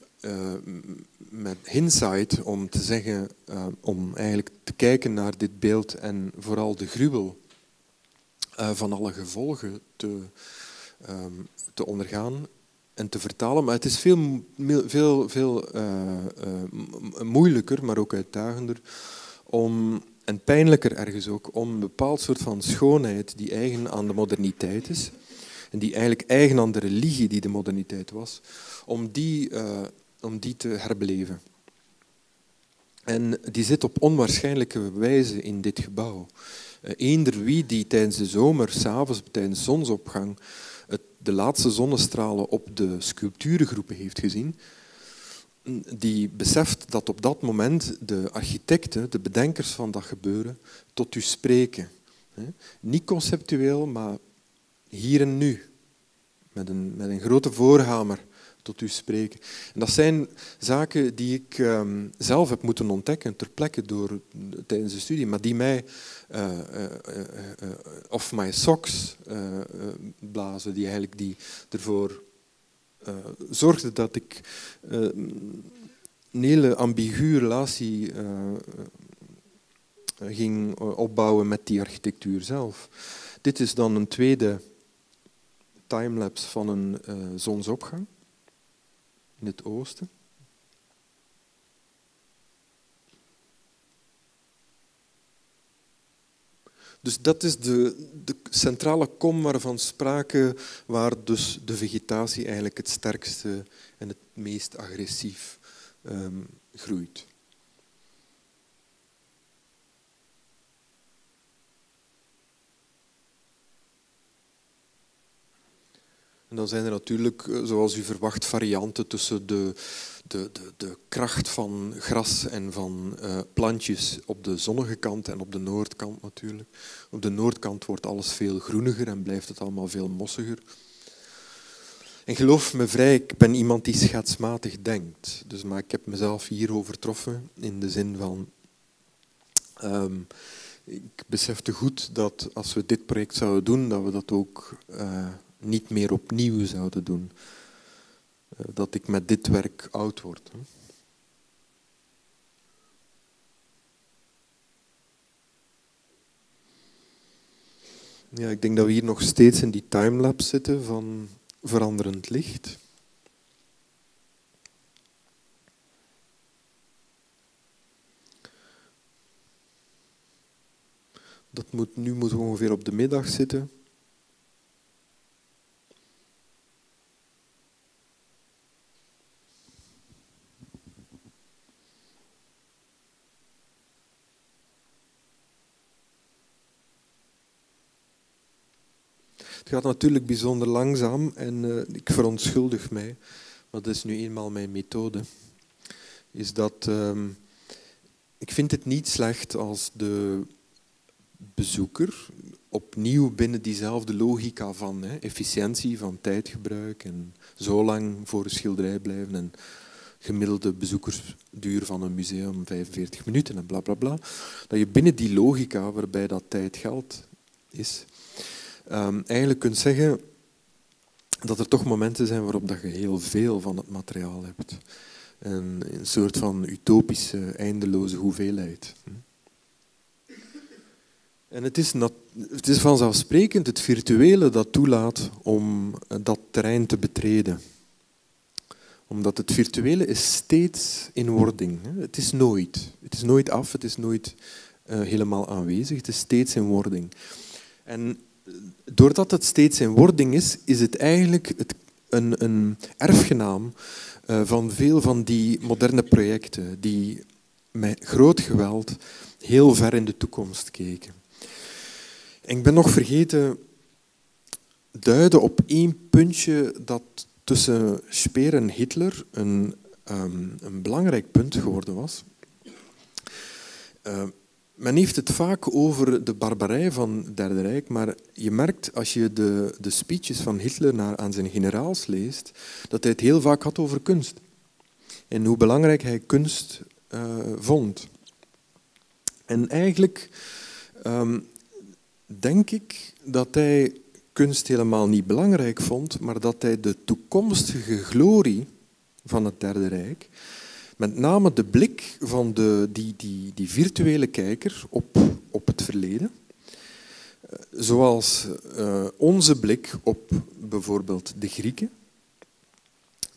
met hindsight om te zeggen, om eigenlijk te kijken naar dit beeld en vooral de gruwel van alle gevolgen te ondergaan en te vertalen. Maar het is veel moeilijker, maar ook uitdagender om, en pijnlijker ergens ook, om een bepaald soort van schoonheid die eigen aan de moderniteit is, en die eigenlijk eigen aan de religie die de moderniteit was, om die te herbeleven. En die zit op onwaarschijnlijke wijze in dit gebouw. Eender wie die tijdens de zomer, 's avonds, tijdens zonsopgang, de laatste zonnestralen op de sculpturengroepen heeft gezien, die beseft dat op dat moment de architecten, de bedenkers van dat gebeuren, tot u spreken. Niet conceptueel, maar hier en nu, met een grote voorhamer tot u spreken. En dat zijn zaken die ik zelf heb moeten ontdekken ter plekke tijdens de studie, maar die mij off my socks blazen, die eigenlijk ervoor zorgden dat ik een hele ambiguë relatie ging opbouwen met die architectuur zelf. Dit is dan een tweede timelapse van een zonsopgang in het oosten. Dus dat is de centrale kom waarvan sprake, waar dus de vegetatie eigenlijk het sterkste en het meest agressief groeit. En dan zijn er natuurlijk, zoals u verwacht, varianten tussen de kracht van gras en van plantjes op de zonnige kant en op de noordkant natuurlijk. Op de noordkant wordt alles veel groeniger en blijft het allemaal veel mossiger. En geloof me vrij, ik ben iemand die schaatsmatig denkt. Dus, maar ik heb mezelf hier overtroffen in de zin van... ik besefte goed dat als we dit project zouden doen, dat we dat ook niet meer opnieuw zouden doen. Dat ik met dit werk oud word. Hè. Ja, ik denk dat we hier nog steeds in die timelapse zitten van veranderend licht. Dat moeten we ongeveer op de middag zitten. Het gaat natuurlijk bijzonder langzaam en ik verontschuldig mij, maar dat is nu eenmaal mijn methode, is dat ik vind het niet slecht als de bezoeker opnieuw binnen diezelfde logica van efficiëntie, van tijdgebruik en zo lang voor een schilderij blijven en gemiddelde bezoekersduur van een museum 45 minuten en blablabla, bla bla, dat je binnen die logica waarbij dat tijd geld is, eigenlijk kunt zeggen dat er toch momenten zijn waarop dat je heel veel van het materiaal hebt. En een soort van utopische, eindeloze hoeveelheid. En het is vanzelfsprekend het virtuele dat toelaat om dat terrein te betreden. Omdat het virtuele is steeds in wording. Het is nooit af, het is nooit helemaal aanwezig, het is steeds in wording. En doordat het steeds in wording is, is het eigenlijk een erfgenaam van veel van die moderne projecten die met groot geweld heel ver in de toekomst keken. En ik ben nog vergeten duiden op één puntje dat tussen Speer en Hitler een belangrijk punt geworden was. Men heeft het vaak over de barbarij van het Derde Rijk, maar je merkt als je de speeches van Hitler aan zijn generaals leest, dat hij het heel vaak had over kunst. En hoe belangrijk hij kunst vond. En eigenlijk denk ik dat hij kunst helemaal niet belangrijk vond, maar dat hij de toekomstige glorie van het Derde Rijk, met name de blik van die virtuele kijker op het verleden, zoals onze blik op bijvoorbeeld de Grieken,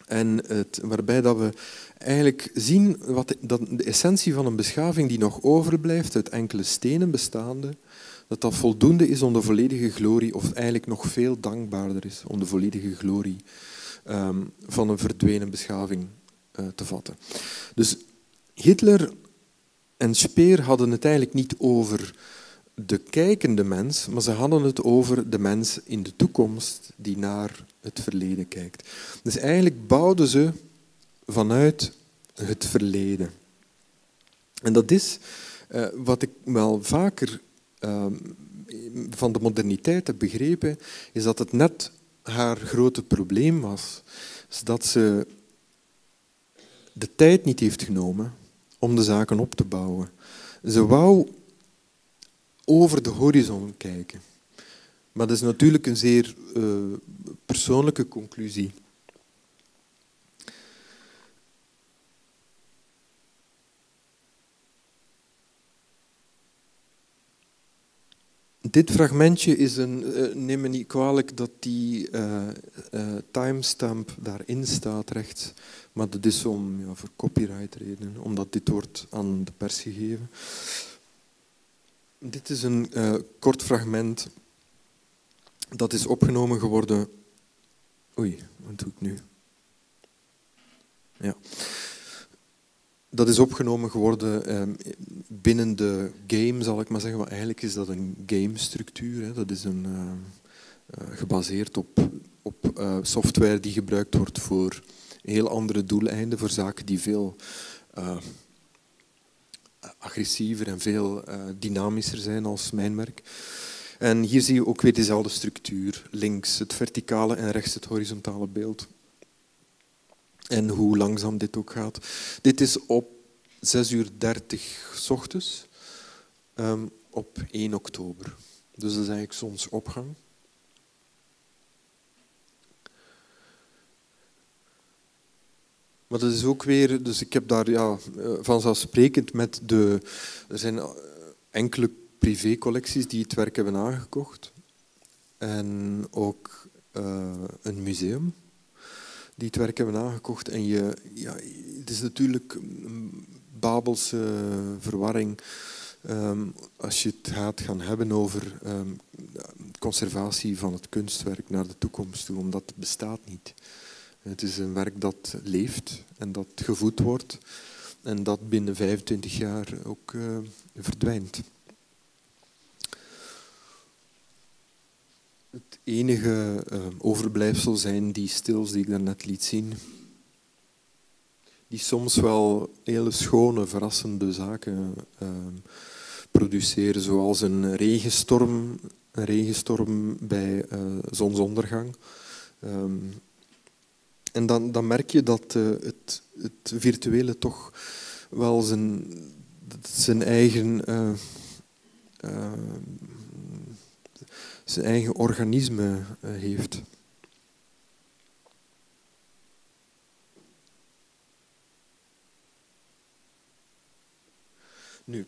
en waarbij dat we eigenlijk zien dat de essentie van een beschaving die nog overblijft, uit enkele stenen bestaande, dat dat voldoende is om de volledige glorie, of eigenlijk nog veel dankbaarder is om de volledige glorie van een verdwenen beschaving te vatten. Dus Hitler en Speer hadden het eigenlijk niet over de kijkende mens, maar ze hadden het over de mens in de toekomst die naar het verleden kijkt. Dus eigenlijk bouwden ze vanuit het verleden. En dat is wat ik wel vaker van de moderniteit heb begrepen, is dat het net haar grote probleem was, is dat ze de tijd niet heeft genomen om de zaken op te bouwen. Ze wou over de horizon kijken. Maar dat is natuurlijk een zeer persoonlijke conclusie. Dit fragmentje is neem me niet kwalijk dat die timestamp daarin staat rechts, maar dat is om, ja, voor copyright redenen, omdat dit wordt aan de pers gegeven. Dit is een kort fragment dat is opgenomen geworden... Oei, wat doe ik nu? Ja. Dat is opgenomen geworden binnen de game, zal ik maar zeggen. Want eigenlijk is dat een gamestructuur. Dat is een, gebaseerd op software die gebruikt wordt voor heel andere doeleinden, voor zaken die veel agressiever en veel dynamischer zijn als mijn werk. En hier zie je ook weer dezelfde structuur. Links het verticale en rechts het horizontale beeld. En hoe langzaam dit ook gaat. Dit is op 6:30 ochtends op 1 oktober. Dus dat is eigenlijk zonsopgang. Maar dat is ook weer, dus ik heb daar vanzelfsprekend met de... Er zijn enkele privécollecties die het werk hebben aangekocht. En ook een museum die het werk hebben aangekocht. En je, ja, het is natuurlijk een Babelse verwarring als je het gaat gaan hebben over conservatie van het kunstwerk naar de toekomst toe, omdat het bestaat niet. Het is een werk dat leeft en dat gevoed wordt en dat binnen 25 jaar ook verdwijnt. Het enige overblijfsel zijn die stils die ik daarnet liet zien, die soms wel hele schone, verrassende zaken produceren, zoals een regenstorm bij zonsondergang. En dan merk je dat het virtuele toch wel zijn eigen organisme heeft. Nu.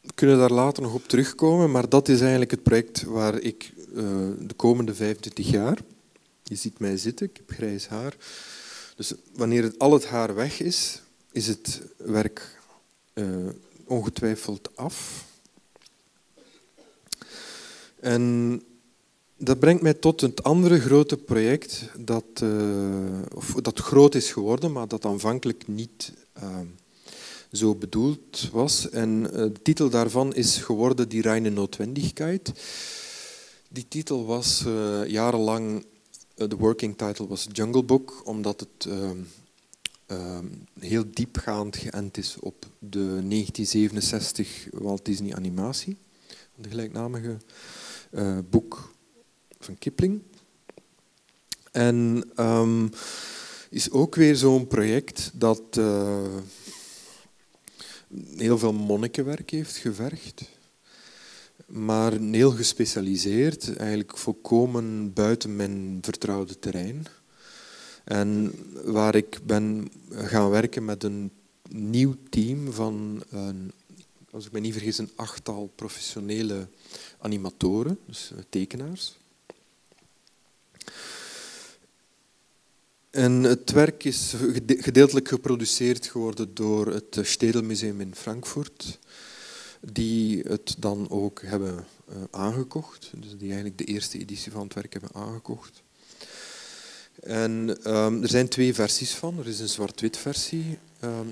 We kunnen daar later nog op terugkomen, maar dat is eigenlijk het project waar ik de komende 25 jaar... Je ziet mij zitten, ik heb grijs haar. Dus wanneer al het haar weg is, is het werk ongetwijfeld af. En dat brengt mij tot het andere grote project dat groot is geworden, maar dat aanvankelijk niet zo bedoeld was. En de titel daarvan is geworden Die reine Notwendigkeit. Die titel was jarenlang, de working title was Jungle Book, omdat het heel diepgaand geënt is op de 1967 Walt Disney animatie, de gelijknamige boek van Kipling. En is ook weer zo'n project dat heel veel monnikenwerk heeft gevergd, maar heel gespecialiseerd, eigenlijk volkomen buiten mijn vertrouwde terrein. En waar ik ben gaan werken met een nieuw team van, als ik me niet vergis, een 8-tal professionele animatoren, dus tekenaars. En het werk is gedeeltelijk geproduceerd geworden door het Stedelmuseum in Frankfurt, die het dan ook hebben aangekocht, dus die eigenlijk de eerste editie van het werk hebben aangekocht. En er zijn 2 versies van. Er is een zwart-wit versie,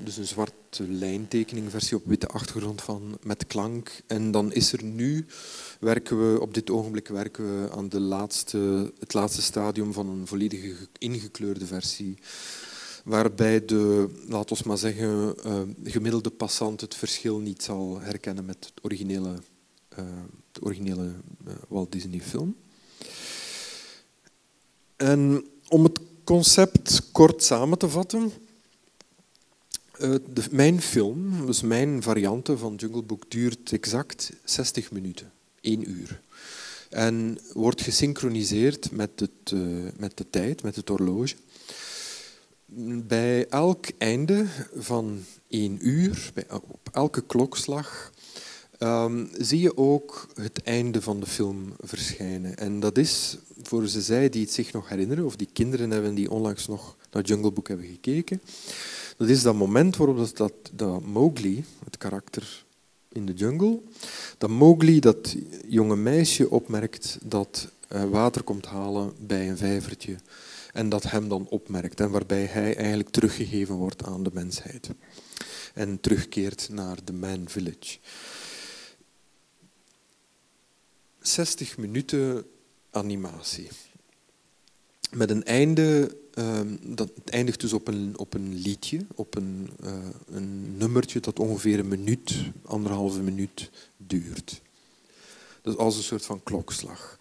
dus een zwarte lijntekening versie op witte achtergrond van, met klank. En dan is er nu, op dit ogenblik werken we aan het laatste stadium van een volledige ingekleurde versie. Waarbij de, laten we maar zeggen, gemiddelde passant het verschil niet zal herkennen met de originele Walt Disney film. En om het concept kort samen te vatten, mijn film, dus mijn varianten van Jungle Book, duurt exact 60 minuten, 1 uur. En wordt gesynchroniseerd met de tijd, met het horloge. Bij elk einde van 1 uur, op elke klokslag, zie je ook het einde van de film verschijnen. En dat is, voor zij die het zich nog herinneren, of die kinderen hebben die onlangs nog naar Jungle Book hebben gekeken, dat is dat moment waarop dat Mowgli, het karakter in de jungle, dat Mowgli, dat jonge meisje, opmerkt dat water komt halen bij een vijvertje. En dat hem dan opmerkt en waarbij hij eigenlijk teruggegeven wordt aan de mensheid. En terugkeert naar de Man Village. 60 minuten animatie. Met een einde, dat eindigt dus op een liedje, op een nummertje dat ongeveer een minuut, anderhalve minuut duurt. Dus als een soort van klokslag.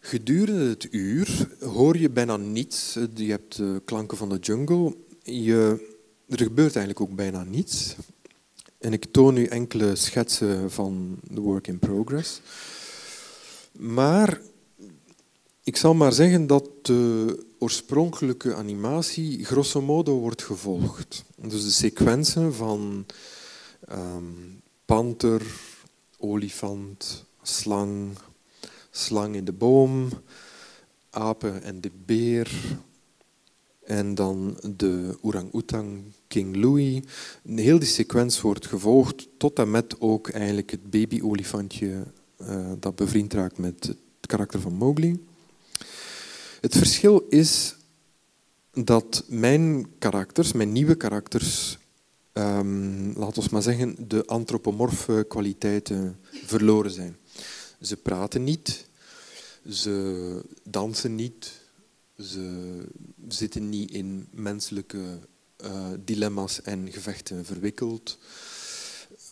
Gedurende het uur hoor je bijna niets. Je hebt de klanken van de jungle. Er gebeurt eigenlijk ook bijna niets. En ik toon u enkele schetsen van de work in progress. Maar ik zal maar zeggen dat de oorspronkelijke animatie grosso modo wordt gevolgd. Dus de sequenzen van panter, olifant, slang, slang in de boom, apen en de beer, en dan de orang-oetang King Louis. Heel die sequence wordt gevolgd tot en met ook eigenlijk het baby-olifantje dat bevriend raakt met het karakter van Mowgli. Het verschil is dat mijn nieuwe karakters, laten we maar zeggen, de antropomorfe kwaliteiten verloren zijn. Ze praten niet, ze dansen niet, ze zitten niet in menselijke dilemma's en gevechten verwikkeld.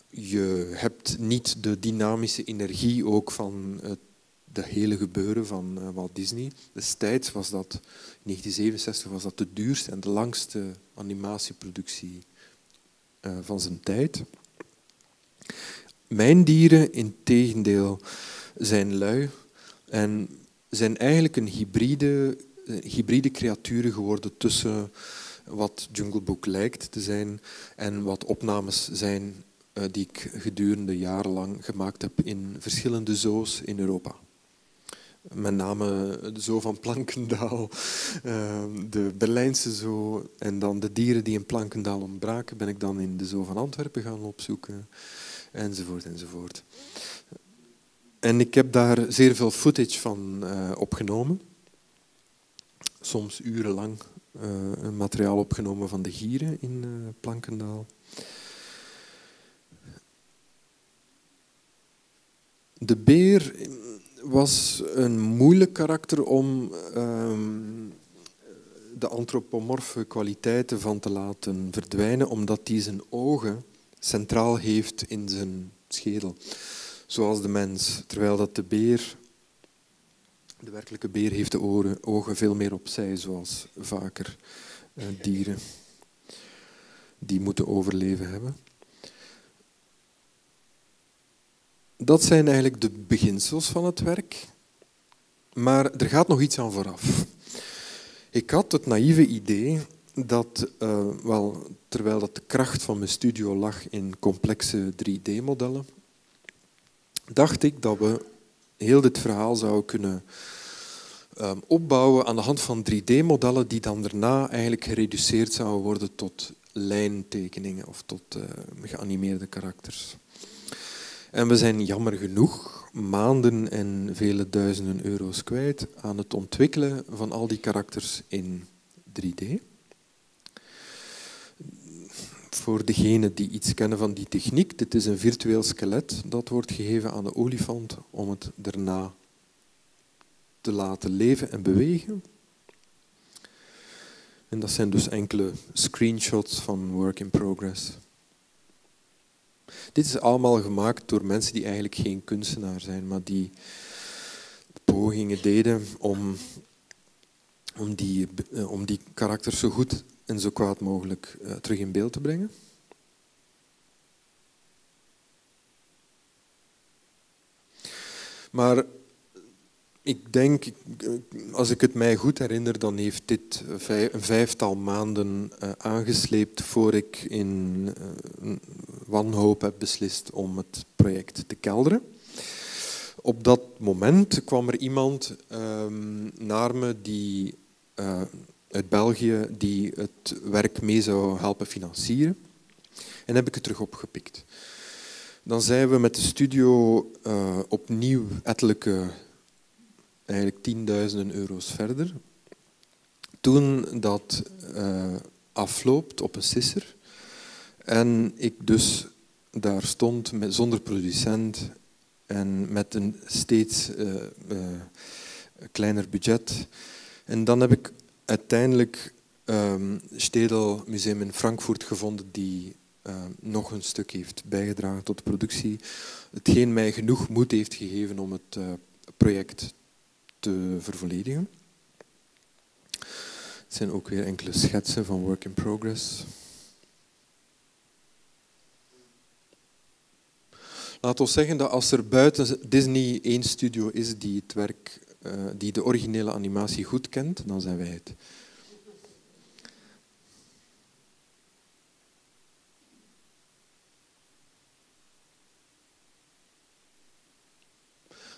Je hebt niet de dynamische energie ook van de hele gebeuren van Walt Disney. Destijds was dat, in 1967, was dat de duurste en de langste animatieproductie van zijn tijd. Mijn dieren, integendeel, zijn lui en zijn eigenlijk een hybride creaturen geworden tussen wat Jungle Book lijkt te zijn en wat opnames zijn die ik gedurende jarenlang gemaakt heb in verschillende zoos in Europa. Met name de zoo van Plankendaal, de Berlijnse zoo en dan de dieren die in Plankendaal ontbraken, ben ik dan in de zoo van Antwerpen gaan opzoeken. Enzovoort, enzovoort. En ik heb daar zeer veel footage van opgenomen. Soms urenlang materiaal opgenomen van de gieren in Plankendaal. De beer was een moeilijk karakter om de antropomorfe kwaliteiten van te laten verdwijnen, omdat hij zijn ogen centraal heeft in zijn schedel, zoals de mens, terwijl dat de beer, de werkelijke beer, heeft de ogen veel meer opzij, zoals vaker dieren die moeten overleven hebben. Dat zijn eigenlijk de beginsels van het werk, maar er gaat nog iets aan vooraf. Ik had het naïeve idee dat, terwijl dat de kracht van mijn studio lag in complexe 3D-modellen, dacht ik dat we heel dit verhaal zouden kunnen opbouwen aan de hand van 3D-modellen die dan daarna eigenlijk gereduceerd zouden worden tot lijntekeningen of tot geanimeerde karakters. En we zijn jammer genoeg maanden en vele duizenden euro's kwijt aan het ontwikkelen van al die karakters in 3D. Voor degenen die iets kennen van die techniek, dit is een virtueel skelet dat wordt gegeven aan de olifant om het daarna te laten leven en bewegen. En dat zijn dus enkele screenshots van work in progress. Dit is allemaal gemaakt door mensen die eigenlijk geen kunstenaar zijn, maar die pogingen deden om die karakters zo goed en zo kwaad mogelijk terug in beeld te brengen. Maar ik denk, als ik het mij goed herinner, dan heeft dit een vijftal maanden aangesleept voor ik in wanhoop heb beslist om het project te kelderen. Op dat moment kwam er iemand naar me die uit België die het werk mee zou helpen financieren. En heb ik het terug opgepikt. Dan zijn we met de studio opnieuw eigenlijk tienduizenden euro's verder. Toen dat afloopt op een sisser en ik dus daar stond zonder producent en met een steeds kleiner budget. En dan heb ik uiteindelijk Stedel Museum in Frankfurt gevonden die nog een stuk heeft bijgedragen tot de productie. Hetgeen mij genoeg moed heeft gegeven om het project te vervolledigen. Het zijn ook weer enkele schetsen van work in progress. Laat ons zeggen dat als er buiten Disney één studio is die het werk, die de originele animatie goed kent, dan zijn wij het.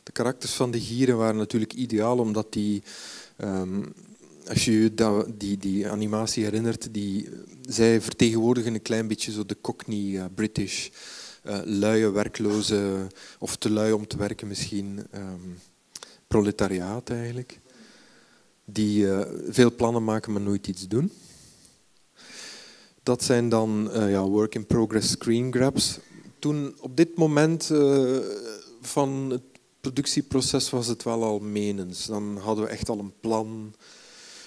De karakters van de gieren waren natuurlijk ideaal, omdat die, als je je die animatie herinnert, zij vertegenwoordigen een klein beetje zo de Cockney-British, luie, werkloze, of te lui om te werken misschien, proletariaat eigenlijk, die veel plannen maken, maar nooit iets doen. Dat zijn dan work-in-progress screen grabs. Toen, op dit moment van het productieproces was het wel al menens. Dan hadden we echt al een plan.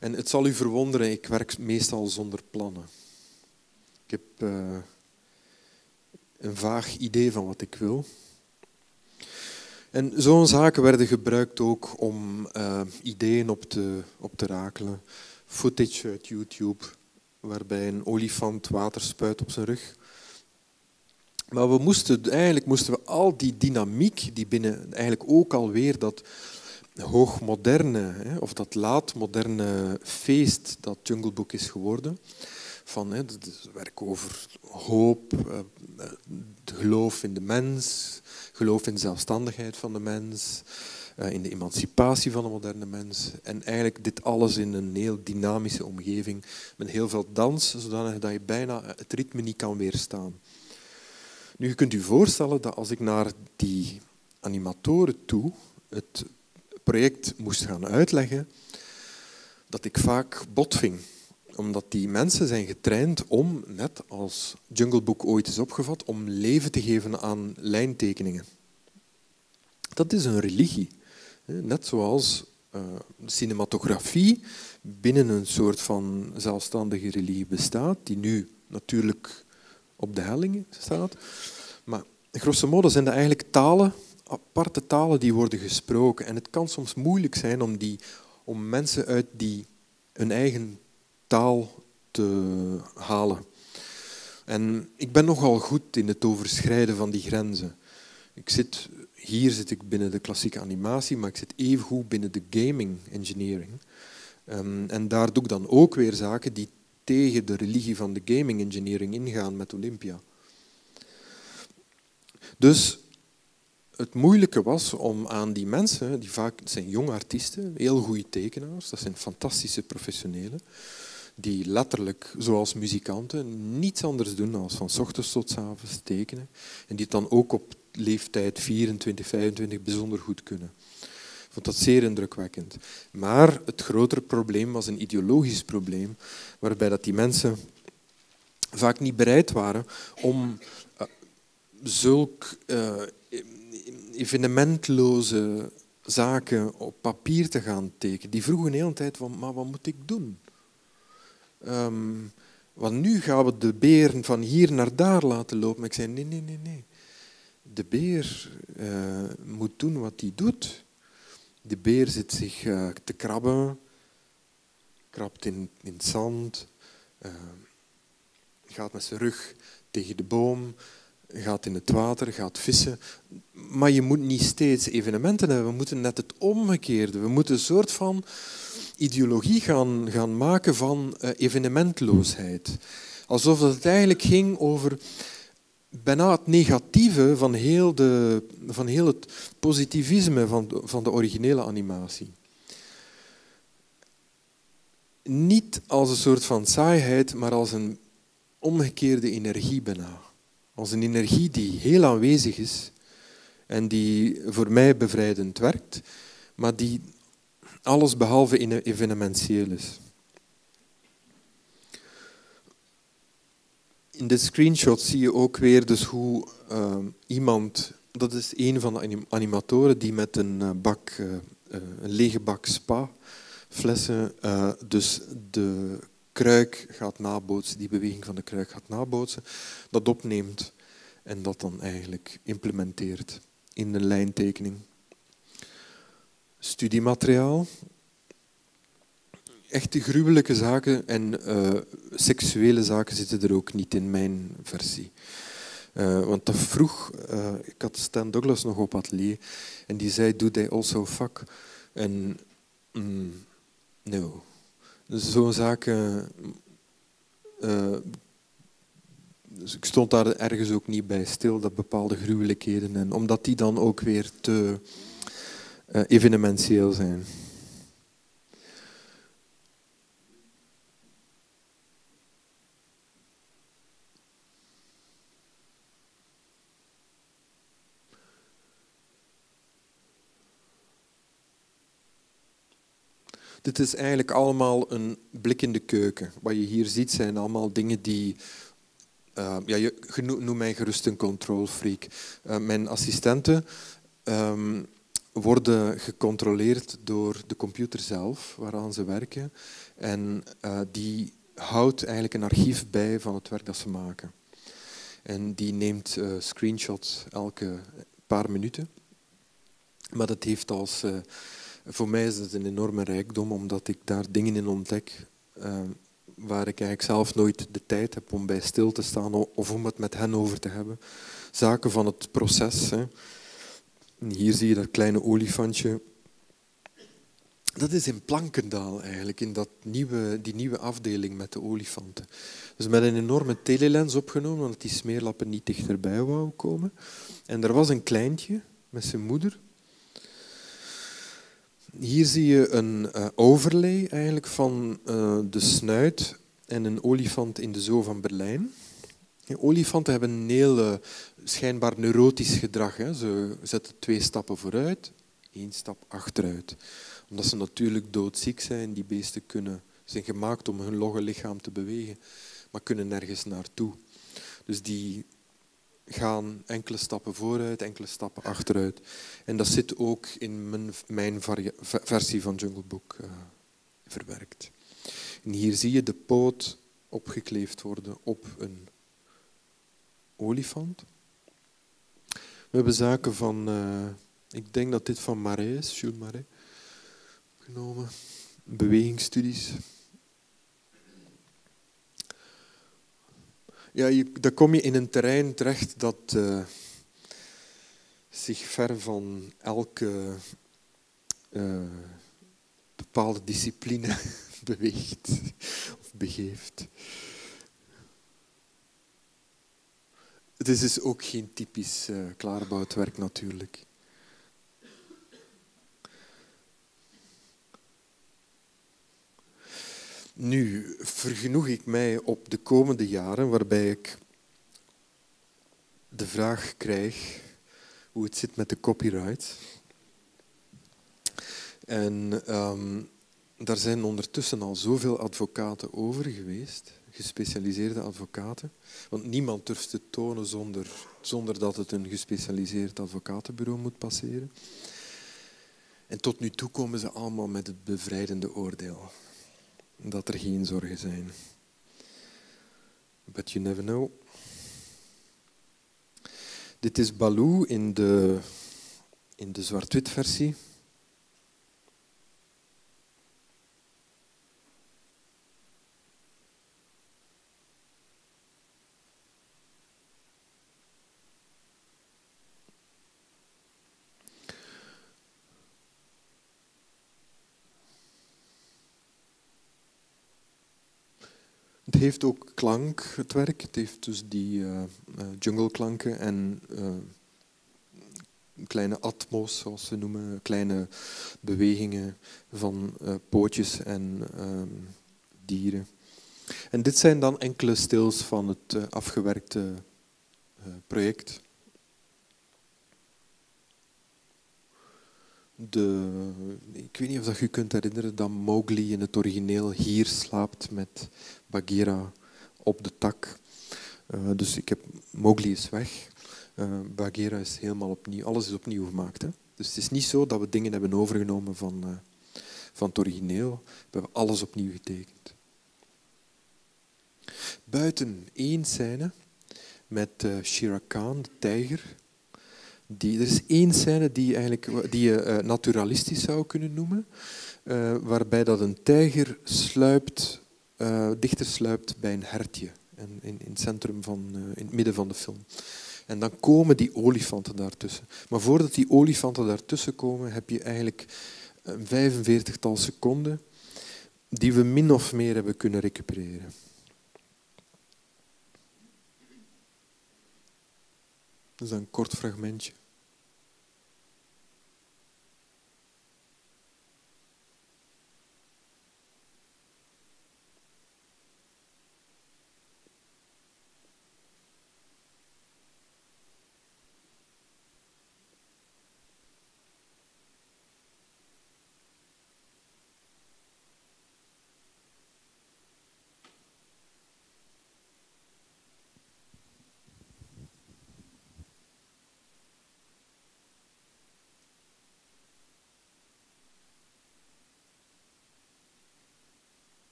En het zal u verwonderen, ik werk meestal zonder plannen. Ik heb een vaag idee van wat ik wil. En zo'n zaken werden gebruikt ook om ideeën op te rakelen. Footage uit YouTube, waarbij een olifant water spuit op zijn rug. Maar we moesten we al die dynamiek die binnen eigenlijk ook alweer dat hoogmoderne of dat laatmoderne feest dat Jungle Book is geworden, van het werk over hoop, geloof in de mens, geloof in de zelfstandigheid van de mens, in de emancipatie van de moderne mens. En eigenlijk dit alles in een heel dynamische omgeving met heel veel dans, zodanig dat je bijna het ritme niet kan weerstaan. Nu, je kunt je voorstellen dat als ik naar die animatoren toe het project moest gaan uitleggen, dat ik vaak botving. Omdat die mensen zijn getraind om, net als Jungle Book ooit is opgevat, om leven te geven aan lijntekeningen. Dat is een religie. Net zoals cinematografie binnen een soort van zelfstandige religie bestaat, die nu natuurlijk op de helling staat. Maar grosso modo zijn dat eigenlijk talen, aparte talen die worden gesproken. En het kan soms moeilijk zijn om mensen uit hun eigen taal te halen. En ik ben nogal goed in het overschrijden van die grenzen. Hier zit ik binnen de klassieke animatie, maar ik zit evengoed binnen de gaming engineering. En daar doe ik dan ook weer zaken die tegen de religie van de gaming engineering ingaan met Olympia. Dus het moeilijke was om aan die mensen, die vaak zijn jonge artiesten, heel goede tekenaars, dat zijn fantastische professionelen, die letterlijk, zoals muzikanten, niets anders doen dan van 's ochtends tot 's avonds tekenen. En die het dan ook op leeftijd 24, 25 bijzonder goed kunnen. Ik vond dat zeer indrukwekkend. Maar het grotere probleem was een ideologisch probleem, waarbij dat die mensen vaak niet bereid waren om zulk evenementloze zaken op papier te gaan tekenen. Die vroegen de hele tijd van, maar wat moet ik doen? Want nu gaan we de beren van hier naar daar laten lopen. Maar ik zei, nee, nee, nee, nee. De beer moet doen wat hij doet. De beer zit zich te krabben, krabt in het zand, gaat met zijn rug tegen de boom, gaat in het water, gaat vissen. Maar je moet niet steeds evenementen hebben, we moeten net het omgekeerde. We moeten een soort van ideologie gaan maken van evenementloosheid. Alsof het eigenlijk ging over bijna het negatieve van heel het positivisme van de originele animatie. Niet als een soort van saaiheid, maar als een omgekeerde energie bijna. Als een energie die heel aanwezig is en die voor mij bevrijdend werkt, maar die alles behalve evenementieel is. In dit screenshot zie je ook weer dus hoe iemand dat is een van de animatoren die met een lege bak spa-flessen dus de kruik gaat nabootsen, die beweging van de kruik gaat nabootsen, dat opneemt en dat dan eigenlijk implementeert in de lijntekening. Studiemateriaal. Echte gruwelijke zaken en seksuele zaken zitten er ook niet in mijn versie. Want dat vroeg, ik had Stan Douglas nog op atelier en die zei, do they also fuck? En no. Dus zo'n zaak... dus ik stond daar ergens ook niet bij stil, dat bepaalde gruwelijkheden. En omdat die dan ook weer te evenementieel zijn. Dit is eigenlijk allemaal een blik in de keuken. Wat je hier ziet zijn allemaal dingen die... ja, noem mij gerust een control freak. Mijn assistenten worden gecontroleerd door de computer zelf, waaraan ze werken. En die houdt eigenlijk een archief bij van het werk dat ze maken. En die neemt screenshots elke paar minuten. Maar dat heeft als... voor mij is het een enorme rijkdom, omdat ik daar dingen in ontdek waar ik eigenlijk zelf nooit de tijd heb om bij stil te staan of om het met hen over te hebben. Zaken van het proces. Hè. Hier zie je dat kleine olifantje. Dat is in Plankendaal eigenlijk, in die nieuwe afdeling met de olifanten. Dus met een enorme telelens opgenomen, omdat die smeerlappen niet dichterbij wou komen. En er was een kleintje met zijn moeder. Hier zie je een overlay eigenlijk van de snuit en een olifant in de zoo van Berlijn. Olifanten hebben een heel schijnbaar neurotisch gedrag. Hè. Ze zetten 2 stappen vooruit, 1 stap achteruit. Omdat ze natuurlijk doodziek zijn, die beesten zijn gemaakt om hun logge lichaam te bewegen, maar kunnen nergens naartoe. Dus die gaan enkele stappen vooruit, enkele stappen achteruit. En dat zit ook in mijn versie van Jungle Book verwerkt. En hier zie je de poot opgekleefd worden op een olifant. We hebben zaken van... ik denk dat dit van Marais is, Jules Marais, genomen. Bewegingsstudies. Ja, dan kom je in een terrein terecht dat zich ver van elke bepaalde discipline beweegt of begeeft. Het is dus ook geen typisch klaarbouwwerk natuurlijk. Nu vergenoeg ik mij op de komende jaren, waarbij ik de vraag krijg hoe het zit met de copyright. En daar zijn ondertussen al zoveel advocaten over geweest, gespecialiseerde advocaten. Want niemand durft te tonen zonder dat het een gespecialiseerd advocatenbureau moet passeren. En tot nu toe komen ze allemaal met het bevrijdende oordeel. Dat er geen zorgen zijn. But you never know. Dit is Baloo in de zwart-wit versie. Het heeft ook klank, het werk. Het heeft dus die jungleklanken en kleine atmos, zoals ze noemen. Kleine bewegingen van pootjes en dieren. En dit zijn dan enkele stils van het afgewerkte project. Ik weet niet of je kunt herinneren dat Mowgli in het origineel hier slaapt met Bagheera op de tak. Dus Mowgli is weg. Baghera is helemaal opnieuw, alles is opnieuw gemaakt. Hè? Dus het is niet zo dat we dingen hebben overgenomen van het origineel. We hebben alles opnieuw getekend. Buiten één scène met Shere Khan, de tijger. Er is één scène die je naturalistisch zou kunnen noemen, waarbij dat een tijger sluipt, dichter sluipt bij een hertje in het centrum in het midden van de film. En dan komen die olifanten daartussen. Maar voordat die olifanten daartussen komen, heb je eigenlijk een 45-tal seconden die we min of meer hebben kunnen recupereren. Dat is een kort fragmentje.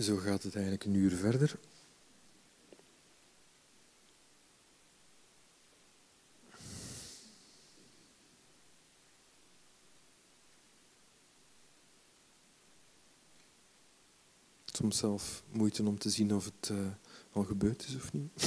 Zo gaat het eigenlijk een uur verder. Soms zelf moeite om te zien of het al gebeurd is of niet.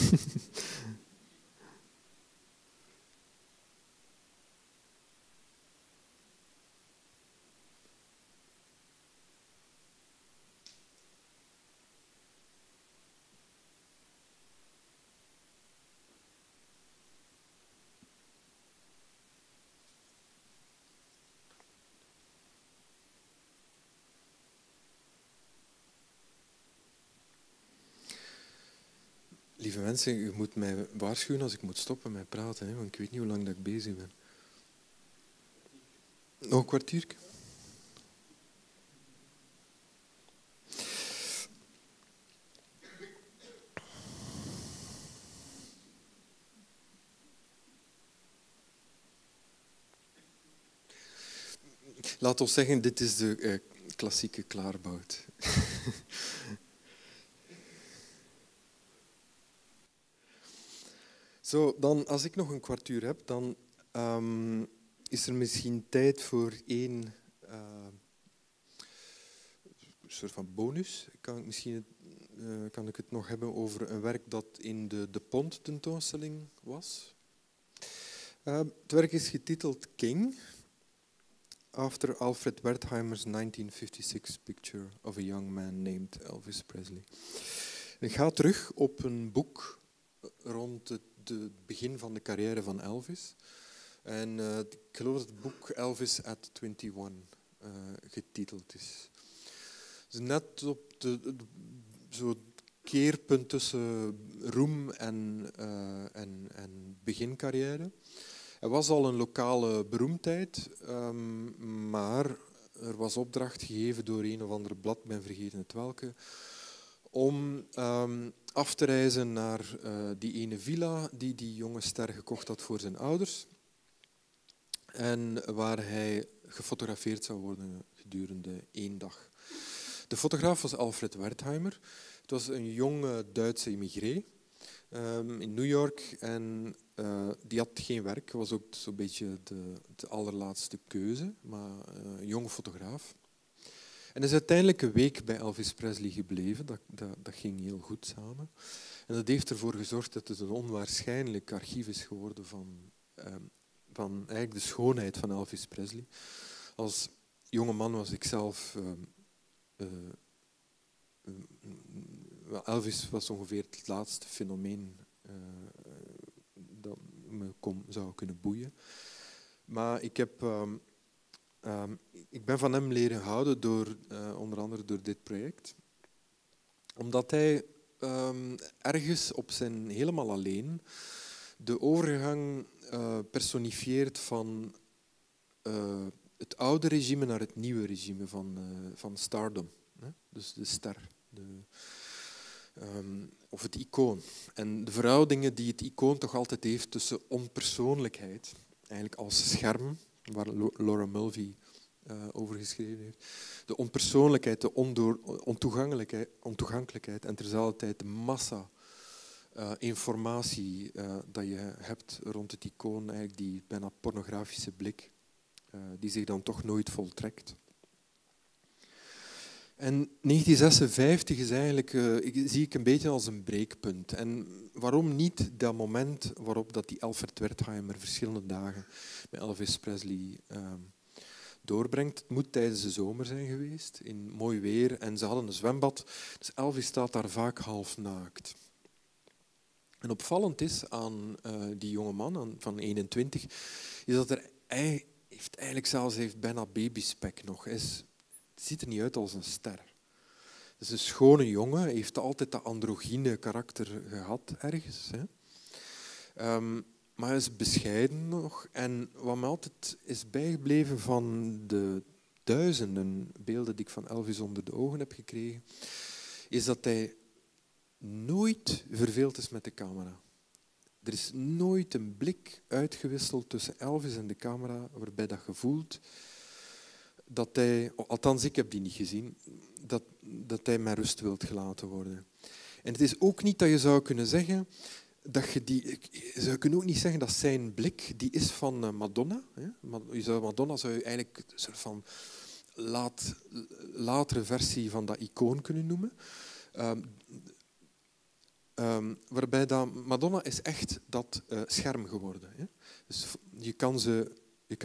Lieve mensen, u moet mij waarschuwen als ik moet stoppen met praten, hè, want ik weet niet hoe lang dat ik bezig ben. Nog een kwartiertje? Laat ons zeggen, dit is de klassieke klaarbout. Zo, dan, als ik nog een kwartier heb, dan is er misschien tijd voor één soort van bonus. Kan ik het nog hebben over een werk dat in de Pont tentoonstelling was. Het werk is getiteld KING, after Alfred Wertheimer's 1956 picture of a young man named Elvis Presley. Ik ga terug op een boek rond het begin van de carrière van Elvis. En ik geloof dat het boek Elvis at 21 getiteld is. Dus net op het keerpunt tussen roem en begincarrière. Er was al een lokale beroemdheid, maar er was opdracht gegeven door een of ander blad, ben vergeten het welke, om af te reizen naar die ene villa die jonge ster gekocht had voor zijn ouders en waar hij gefotografeerd zou worden gedurende 1 dag. De fotograaf was Alfred Wertheimer. Het was een jonge Duitse immigré in New York en die had geen werk, was ook zo'n beetje de allerlaatste keuze, maar een jonge fotograaf. En is uiteindelijk een week bij Elvis Presley gebleven. Dat ging heel goed samen. En dat heeft ervoor gezorgd dat het een onwaarschijnlijk archief is geworden van eigenlijk de schoonheid van Elvis Presley. Als jonge man was ik zelf... Elvis was ongeveer het laatste fenomeen dat me zou kunnen boeien. Maar ik heb... ik ben van hem leren houden door onder andere door dit project. Omdat hij ergens op zijn helemaal alleen de overgang personifieert van het oude regime naar het nieuwe regime van stardom. Dus de ster. Of het icoon. En de verhoudingen die het icoon toch altijd heeft tussen onpersoonlijkheid, eigenlijk als scherm, waar Laura Mulvey over geschreven heeft, de onpersoonlijkheid, de ontoegankelijkheid en terzelfde tijd de massa informatie dat je hebt rond het icoon, eigenlijk die bijna pornografische blik, die zich dan toch nooit voltrekt. En 1956 is eigenlijk, zie ik een beetje als een breekpunt. En waarom niet dat moment waarop dat die Alfred Wertheimer verschillende dagen met Elvis Presley doorbrengt? Het moet tijdens de zomer zijn geweest, in mooi weer. En ze hadden een zwembad, dus Elvis staat daar vaak half naakt. En opvallend is aan die jonge man van 21, is dat hij heeft bijna babyspek nog is. Het ziet er niet uit als een ster. Het is een schone jongen, heeft altijd dat androgyne karakter gehad ergens. Hè. Maar hij is bescheiden nog. En wat me altijd is bijgebleven van de duizenden beelden die ik van Elvis onder de ogen heb gekregen, is dat hij nooit verveeld is met de camera. Er is nooit een blik uitgewisseld tussen Elvis en de camera waarbij dat gevoelt dat hij, althans ik heb die niet gezien, dat hij met rust wilt gelaten worden. En het is ook niet dat je zou kunnen zeggen dat je zou ook niet kunnen zeggen dat zijn blik die is van Madonna. Madonna zou je eigenlijk een soort van latere versie van dat icoon kunnen noemen. Waarbij dat Madonna is echt dat scherm geworden. Hè? Dus je kan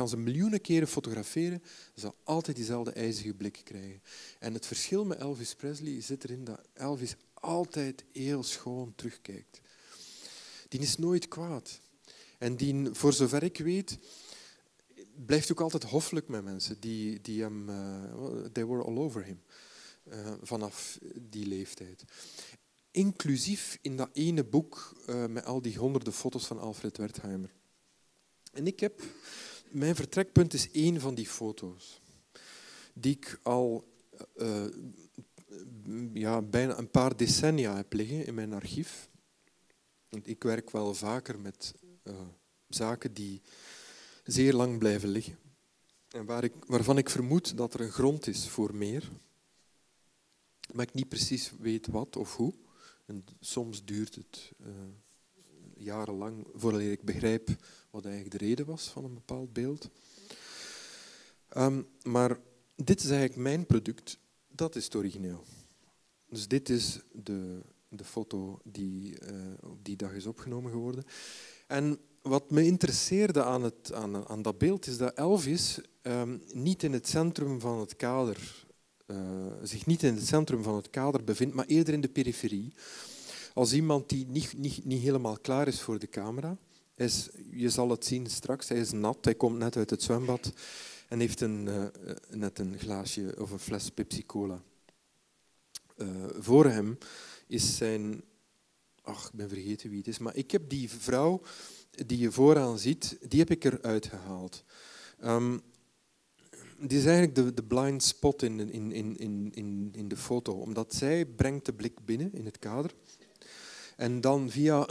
ze miljoenen keren fotograferen, ze zal altijd diezelfde ijzige blik krijgen. En het verschil met Elvis Presley zit erin dat Elvis altijd heel schoon terugkijkt. Die is nooit kwaad. En die, voor zover ik weet, blijft ook altijd hoffelijk met mensen. Die hem, they were all over him, vanaf die leeftijd. Inclusief in dat ene boek met al die honderden foto's van Alfred Wertheimer. En mijn vertrekpunt is één van die foto's, die ik al bijna een paar decennia heb liggen in mijn archief. Want ik werk wel vaker met zaken die zeer lang blijven liggen en waarvan ik vermoed dat er een grond is voor meer, maar ik niet precies weet wat of hoe. En soms duurt het jarenlang voordat ik begrijp wat eigenlijk de reden was van een bepaald beeld. Maar dit is eigenlijk mijn product, dat is het origineel. Dus dit is de foto die op die dag is opgenomen geworden. En wat me interesseerde aan dat beeld is dat Elvis niet in het centrum van het kader, zich niet in het centrum van het kader bevindt, maar eerder in de periferie. Als iemand die niet helemaal klaar is voor de camera. Je zal het zien straks, hij is nat, hij komt net uit het zwembad en heeft net een glaasje of een fles Pepsi-Cola. Voor hem is zijn... Ach, ik ben vergeten wie het is, maar ik heb die vrouw die je vooraan ziet, die heb ik eruit gehaald. Die is eigenlijk de blind spot in de foto, omdat zij brengt de blik binnen in het kader en dan via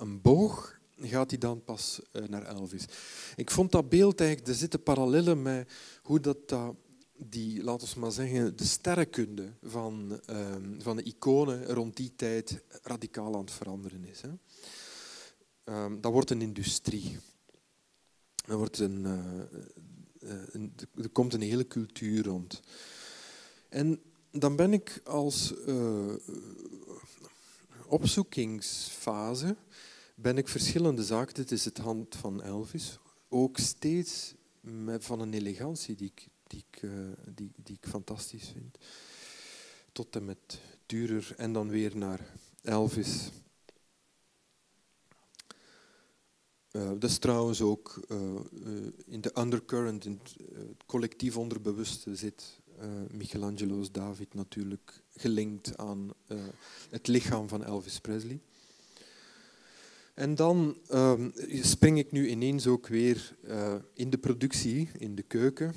een boog gaat hij dan pas naar Elvis. Ik vond dat beeld eigenlijk, er zitten parallellen met hoe laten we maar zeggen, de sterrenkunde van de iconen rond die tijd radicaal aan het veranderen is. Hè. Dat wordt een industrie. Er komt een hele cultuur rond. En dan ben ik als opzoekingsfase ben ik verschillende zaken, dit is het hand van Elvis, ook steeds van een elegantie die ik fantastisch vind. Tot en met Dürer en dan weer naar Elvis. Dat is trouwens ook in de undercurrent, in het collectief onderbewuste zit Michelangelo's David natuurlijk gelinkt aan het lichaam van Elvis Presley. En dan spring ik nu ineens ook weer in de productie, in de keuken,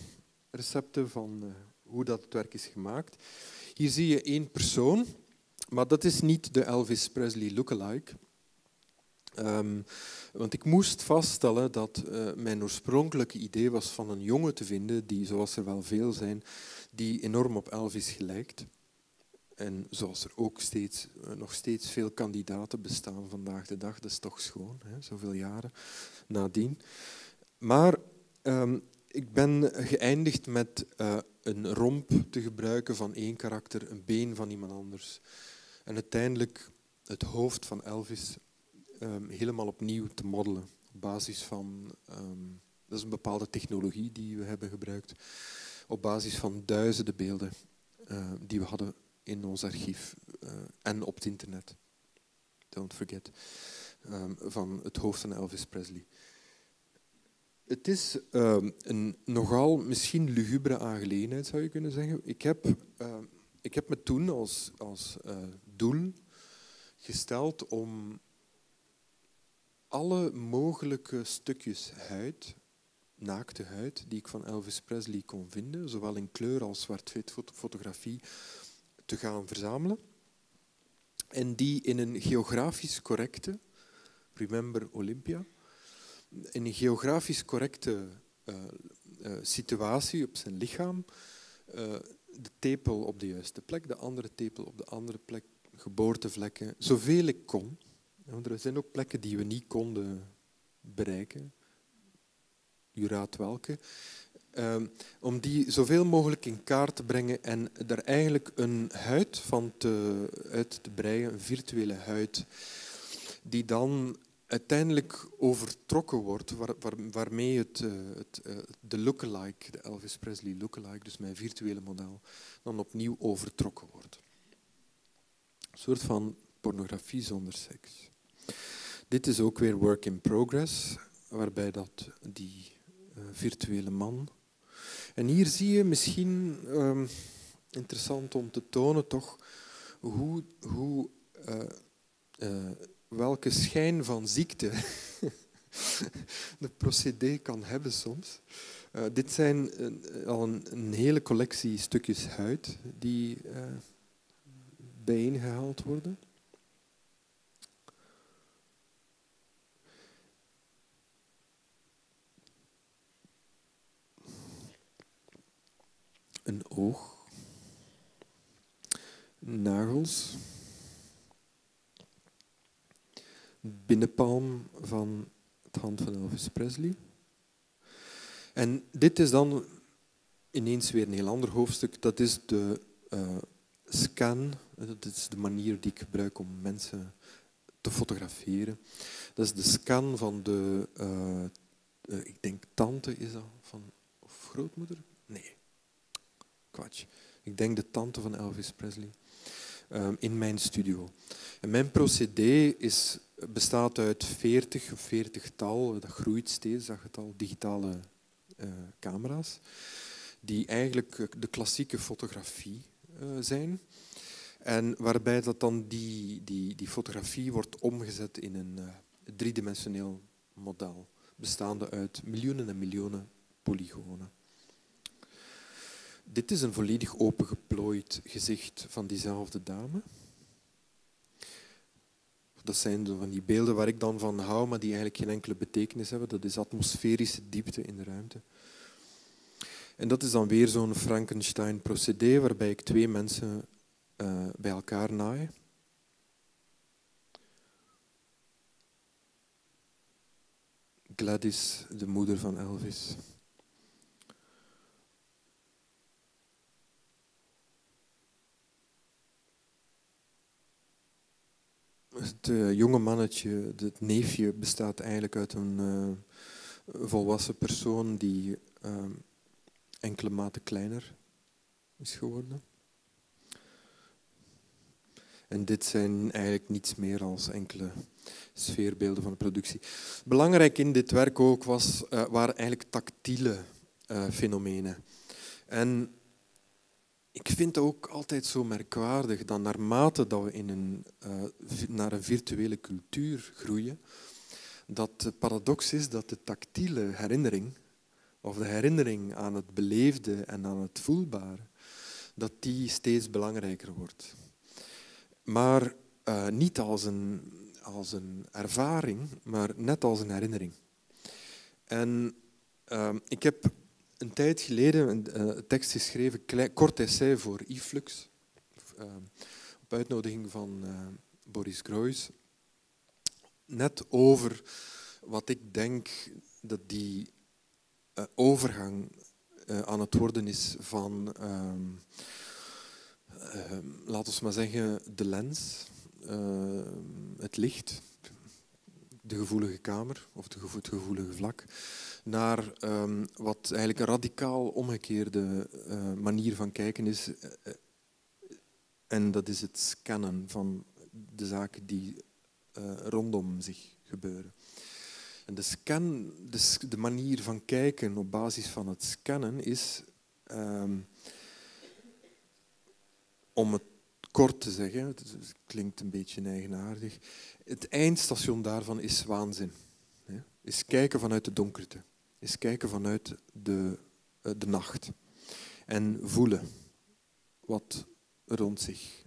recepten van hoe dat het werk is gemaakt. Hier zie je één persoon, maar dat is niet de Elvis Presley lookalike. Want ik moest vaststellen dat mijn oorspronkelijke idee was van een jongen te vinden, die, zoals er wel veel zijn, die enorm op Elvis gelijkt. En zoals er ook steeds, nog steeds veel kandidaten bestaan vandaag de dag, dat is toch schoon, hè? Zoveel jaren nadien. Maar ik ben geëindigd met een romp te gebruiken van één karakter, een been van iemand anders. En uiteindelijk het hoofd van Elvis helemaal opnieuw te modellen. Op basis van, dat is een bepaalde technologie die we hebben gebruikt, op basis van duizenden beelden die we hadden in ons archief en op het internet. Don't forget. Van het hoofd van Elvis Presley. Het is een nogal misschien lugubere aangelegenheid, zou je kunnen zeggen. Ik heb me toen als doel gesteld om alle mogelijke stukjes huid, naakte huid, die ik van Elvis Presley kon vinden, zowel in kleur als zwart-wit fotografie, te gaan verzamelen en die in een geografisch correcte, remember Olympia, in een geografisch correcte situatie op zijn lichaam, de tepel op de juiste plek, de andere tepel op de andere plek, geboortevlekken, zoveel ik kon. Want er zijn ook plekken die we niet konden bereiken, u raadt welke. Om die zoveel mogelijk in kaart te brengen en daar eigenlijk een huid van uit te breien, een virtuele huid, die dan uiteindelijk overtrokken wordt, waarmee de lookalike, de Elvis Presley lookalike, dus mijn virtuele model, dan opnieuw overtrokken wordt. Een soort van pornografie zonder seks. Dit is ook weer work in progress, waarbij dat die virtuele man. En hier zie je misschien, interessant om te tonen toch, welke schijn van ziekte de procédé kan hebben soms. Dit zijn al een hele collectie stukjes huid die bijeengehaald worden. Een oog, nagels, binnenpalm van de hand van Elvis Presley. En dit is dan ineens weer een heel ander hoofdstuk. Dat is de scan, dat is de manier die ik gebruik om mensen te fotograferen. Dat is de scan van de, ik denk tante is dat, van, of grootmoeder? Nee. Ik denk de tante van Elvis Presley, in mijn studio. En mijn procedé bestaat uit 40 tal, dat groeit steeds, dat getal, digitale camera's, die eigenlijk de klassieke fotografie zijn. En waarbij dat dan die fotografie wordt omgezet in een driedimensioneel model, bestaande uit miljoenen en miljoenen polygonen. Dit is een volledig opengeplooid gezicht van diezelfde dame. Dat zijn van die beelden waar ik dan van hou, maar die eigenlijk geen enkele betekenis hebben. Dat is atmosferische diepte in de ruimte. En dat is dan weer zo'n Frankenstein-procedé waarbij ik twee mensen bij elkaar naai. Gladys, de moeder van Elvis. Het jonge mannetje, het neefje, bestaat eigenlijk uit een volwassen persoon die enkele maten kleiner is geworden. En dit zijn eigenlijk niets meer dan enkele sfeerbeelden van de productie. Belangrijk in dit werk ook waren eigenlijk tactiele fenomenen. En Ik vind het ook altijd zo merkwaardig dat naarmate dat we in een, naar een virtuele cultuur groeien, dat het paradox is dat de tactiele herinnering, of de herinnering aan het beleefde en aan het voelbare, dat die steeds belangrijker wordt. Maar niet als als een ervaring, maar net als een herinnering. En ik heb een tijd geleden een tekst geschreven, een kort essay voor Iflux, op uitnodiging van Boris Groys, net over wat ik denk dat die overgang aan het worden is van, laten we maar zeggen, de lens, het licht, de gevoelige kamer of het gevoelige vlak, naar wat eigenlijk een radicaal omgekeerde manier van kijken is. En dat is het scannen van de zaken die rondom zich gebeuren. En de manier van kijken op basis van het scannen is, om het kort te zeggen, het klinkt een beetje eigenaardig, het eindstation daarvan is waanzin. Is kijken vanuit de donkerte, is kijken vanuit de nacht en voelen wat rond zich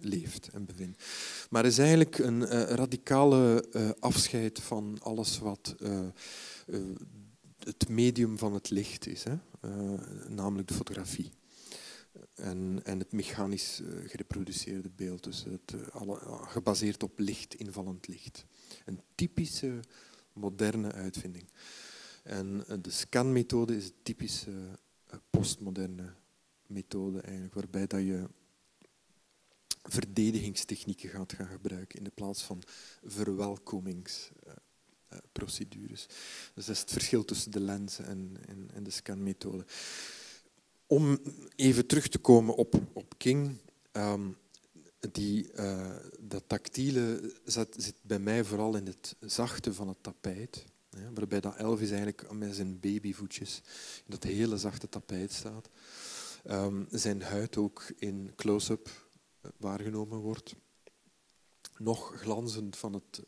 leeft en bevindt. Maar het is eigenlijk een radicale afscheid van alles wat het medium van het licht is, hè? Namelijk de fotografie. En het mechanisch gereproduceerde beeld, dus gebaseerd op licht, invallend licht. Een typische moderne uitvinding. En de scanmethode is een typische postmoderne methode, eigenlijk, waarbij dat je verdedigingstechnieken gaat gaan gebruiken in de plaats van verwelkomingsprocedures. Dus dat is het verschil tussen de lens en de scanmethode. Om even terug te komen op King, dat tactiele zit bij mij vooral in het zachte van het tapijt, hè, waarbij dat Elvis eigenlijk met zijn babyvoetjes in dat hele zachte tapijt staat. Zijn huid ook in close-up waargenomen wordt. Nog glanzend van het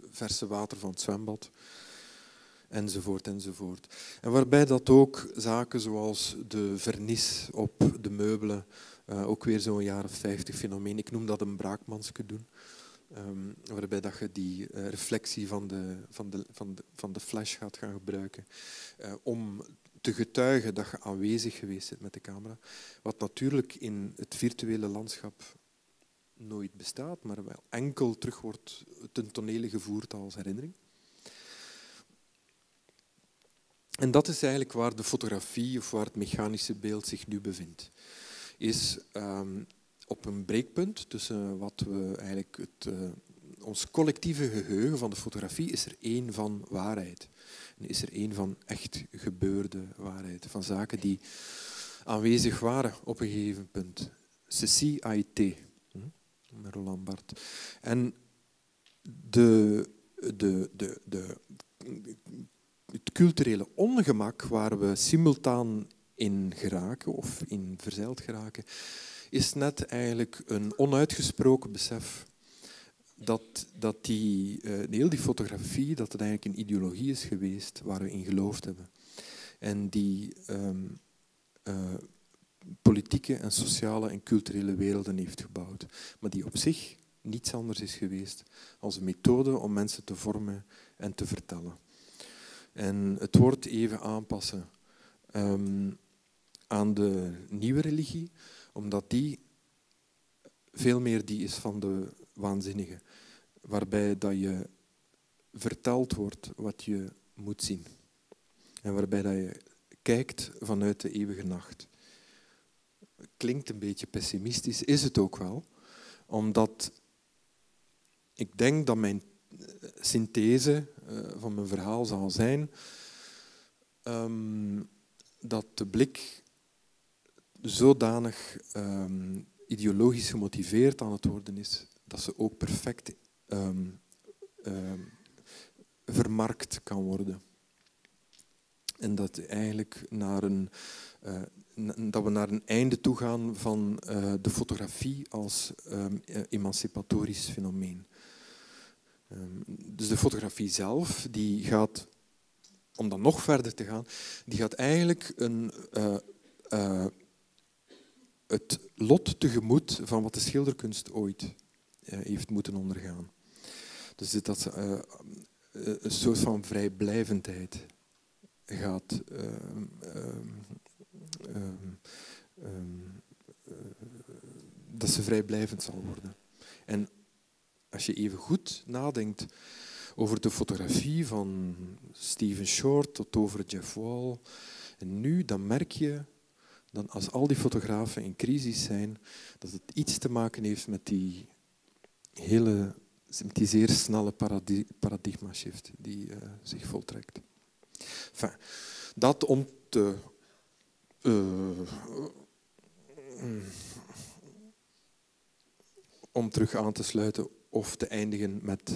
verse water van het zwembad. Enzovoort, enzovoort. En waarbij dat ook zaken zoals de vernis op de meubelen, ook weer zo'n jaren 50 fenomeen, ik noem dat een braakmanske doen, waarbij dat je die reflectie van de flash gaat gaan gebruiken om te getuigen dat je aanwezig geweest bent met de camera. Wat natuurlijk in het virtuele landschap nooit bestaat, maar wel enkel terug wordt ten tonele gevoerd als herinnering. En dat is eigenlijk waar de fotografie of waar het mechanische beeld zich nu bevindt. Is op een breekpunt tussen wat we eigenlijk ons collectieve geheugen van de fotografie is er één van waarheid. En is er één van echt gebeurde waarheid. Van zaken die aanwezig waren op een gegeven punt. Ceci a été, met Roland Barthes. En het culturele ongemak waar we simultaan in geraken of in verzeild geraken, is net eigenlijk een onuitgesproken besef dat heel die fotografie, dat het eigenlijk een ideologie is geweest waar we in geloofd hebben. En die politieke en sociale en culturele werelden heeft gebouwd. Maar die op zich niets anders is geweest als een methode om mensen te vormen en te vertellen. En het woord even aanpassen aan de nieuwe religie, omdat die veel meer die is van de waanzinnige, waarbij dat je verteld wordt wat je moet zien. En waarbij dat je kijkt vanuit de eeuwige nacht. Klinkt een beetje pessimistisch, is het ook wel, omdat ik denk dat mijn synthese van mijn verhaal zal zijn dat de blik zodanig ideologisch gemotiveerd aan het worden is dat ze ook perfect vermarkt kan worden. En dat, eigenlijk naar een, dat we naar een einde toe gaan van de fotografie als emancipatorisch fenomeen. Dus de fotografie zelf, die gaat, om dan nog verder te gaan, die gaat eigenlijk een, het lot tegemoet van wat de schilderkunst ooit heeft moeten ondergaan. Dus dat ze een soort van vrijblijvendheid gaat dat ze vrijblijvend zal worden. En als je even goed nadenkt over de fotografie van Stephen Short tot over Jeff Wall, en nu, dan merk je dat als al die fotografen in crisis zijn, dat het iets te maken heeft met die hele, die zeer snelle paradigma-shift die zich voltrekt. Enfin, dat om te om terug aan te sluiten of te eindigen met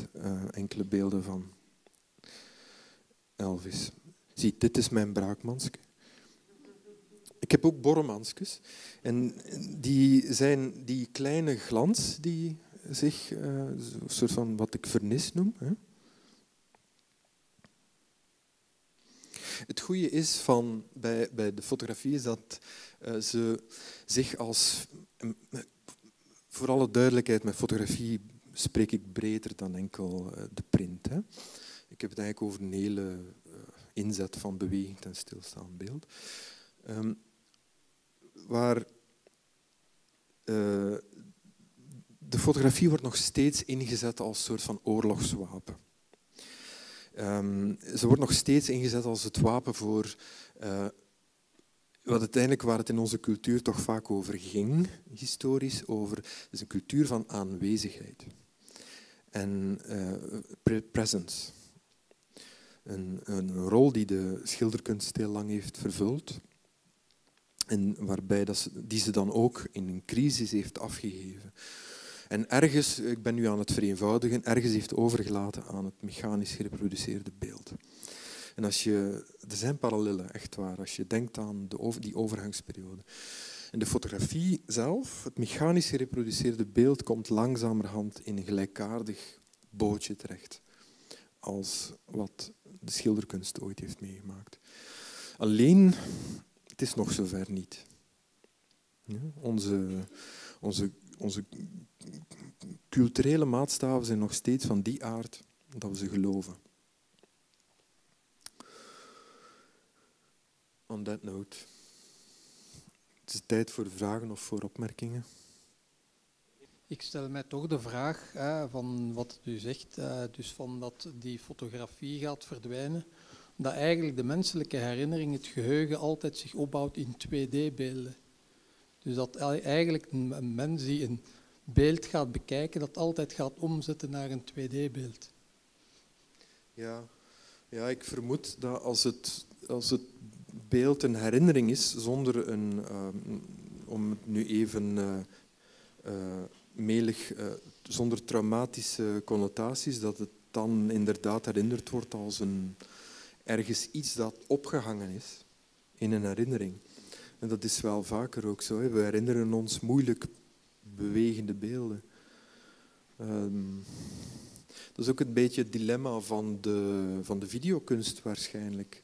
enkele beelden van Elvis. Zie, dit is mijn braakmanske. Ik heb ook borremanskes. En die zijn die kleine glans die zich, een soort van wat ik vernis noem. Hè. Het goede is van, bij de fotografie is dat ze zich als... Voor alle duidelijkheid, met fotografie spreek ik breder dan enkel de print. Hè. Ik heb het eigenlijk over een hele inzet van bewegend en stilstaand beeld. Waar de fotografie wordt nog steeds ingezet als een soort van oorlogswapen. Ze wordt nog steeds ingezet als het wapen voor wat uiteindelijk waar het in onze cultuur toch vaak over ging, historisch, over is een cultuur van aanwezigheid en presence. Een rol die de schilderkunst heel lang heeft vervuld en waarbij die ze dan ook in een crisis heeft afgegeven. En ergens, ik ben nu aan het vereenvoudigen, ergens heeft overgelaten aan het mechanisch gereproduceerde beeld. En als je, er zijn parallellen, echt waar, als je denkt aan die overgangsperiode. En de fotografie zelf, het mechanisch gereproduceerde beeld, komt langzamerhand in een gelijkaardig bootje terecht als wat de schilderkunst ooit heeft meegemaakt. Alleen, het is nog zover niet. Ja, onze culturele maatstaven zijn nog steeds van die aard dat we ze geloven. On that note. Het is tijd voor vragen of voor opmerkingen. Ik stel mij toch de vraag van wat het u zegt, dus van dat die fotografie gaat verdwijnen, dat eigenlijk de menselijke herinnering, het geheugen, altijd zich opbouwt in 2D-beelden. Dus dat eigenlijk een mens die een beeld gaat bekijken, dat altijd gaat omzetten naar een 2D-beeld. Ja. Ja, ik vermoed dat als het beeld een herinnering is, zonder een, om het nu even melig, zonder traumatische connotaties, dat het dan inderdaad herinnerd wordt als een, ergens iets dat opgehangen is in een herinnering. En dat is wel vaker ook zo. Hè. We herinneren ons moeilijk bewegende beelden. Dat is ook een beetje het dilemma van de videokunst waarschijnlijk.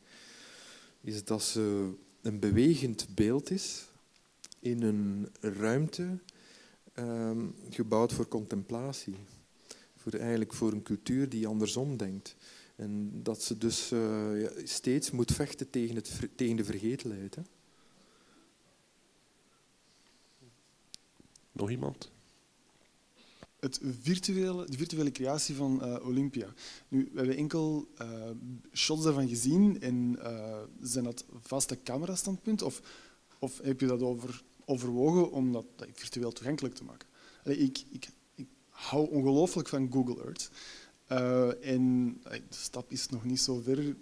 Is dat ze een bewegend beeld is in een ruimte gebouwd voor contemplatie. Eigenlijk voor een cultuur die andersom denkt. En dat ze dus steeds moet vechten tegen de vergetelheid. Hè? Nog iemand? De virtuele creatie van Olympia. Nu, we hebben enkel shots daarvan gezien. En zijn dat vaste camerastandpunten? Of heb je dat overwogen om dat virtueel toegankelijk te maken? Allee, ik hou ongelooflijk van Google Earth. De stap is nog niet zo ver.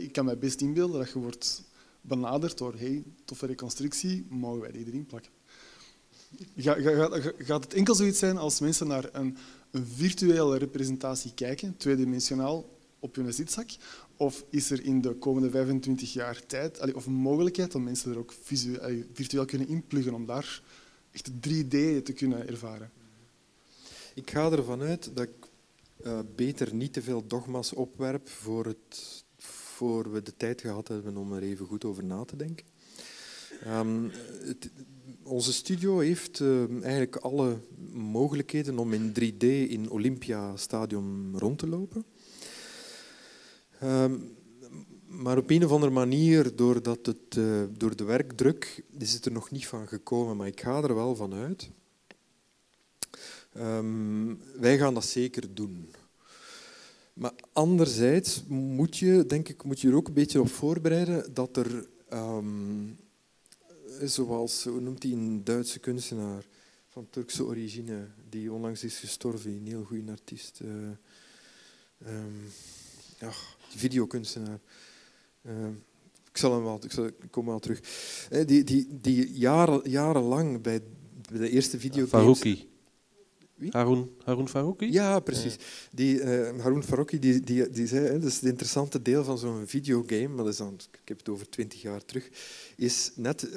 Ik kan mij best inbeelden dat je wordt benaderd door hey, toffe reconstructie, mogen wij die erin plakken? Gaat het enkel zoiets zijn als mensen naar een virtuele representatie kijken, tweedimensionaal, op hun zitzak? Of is er in de komende 25 jaar tijd of een mogelijkheid dat mensen er ook virtueel kunnen inpluggen om daar echt 3D te kunnen ervaren? Ik ga ervan uit dat ik beter niet te veel dogma's opwerp voor we de tijd gehad hebben om er even goed over na te denken. Onze studio heeft eigenlijk alle mogelijkheden om in 3D in Olympiastadion rond te lopen. Maar op een of andere manier, door de werkdruk, is het er nog niet van gekomen. Maar ik ga er wel van uit. Wij gaan dat zeker doen. Maar anderzijds moet je, denk ik, er ook een beetje op voorbereiden dat er, zoals, hoe noemt hij, een Duitse kunstenaar van Turkse origine, die onlangs is gestorven, een heel goede artiest, videokunstenaar. Ik kom wel terug. Die jarenlang bij de eerste videoclips... Faroukhi. Wie? Harun Faroukhi? Ja, precies. Harun Faroukhi die zei, dat is het interessante deel van zo'n videogame, maar dat is dan, ik heb het over 20 jaar terug, is net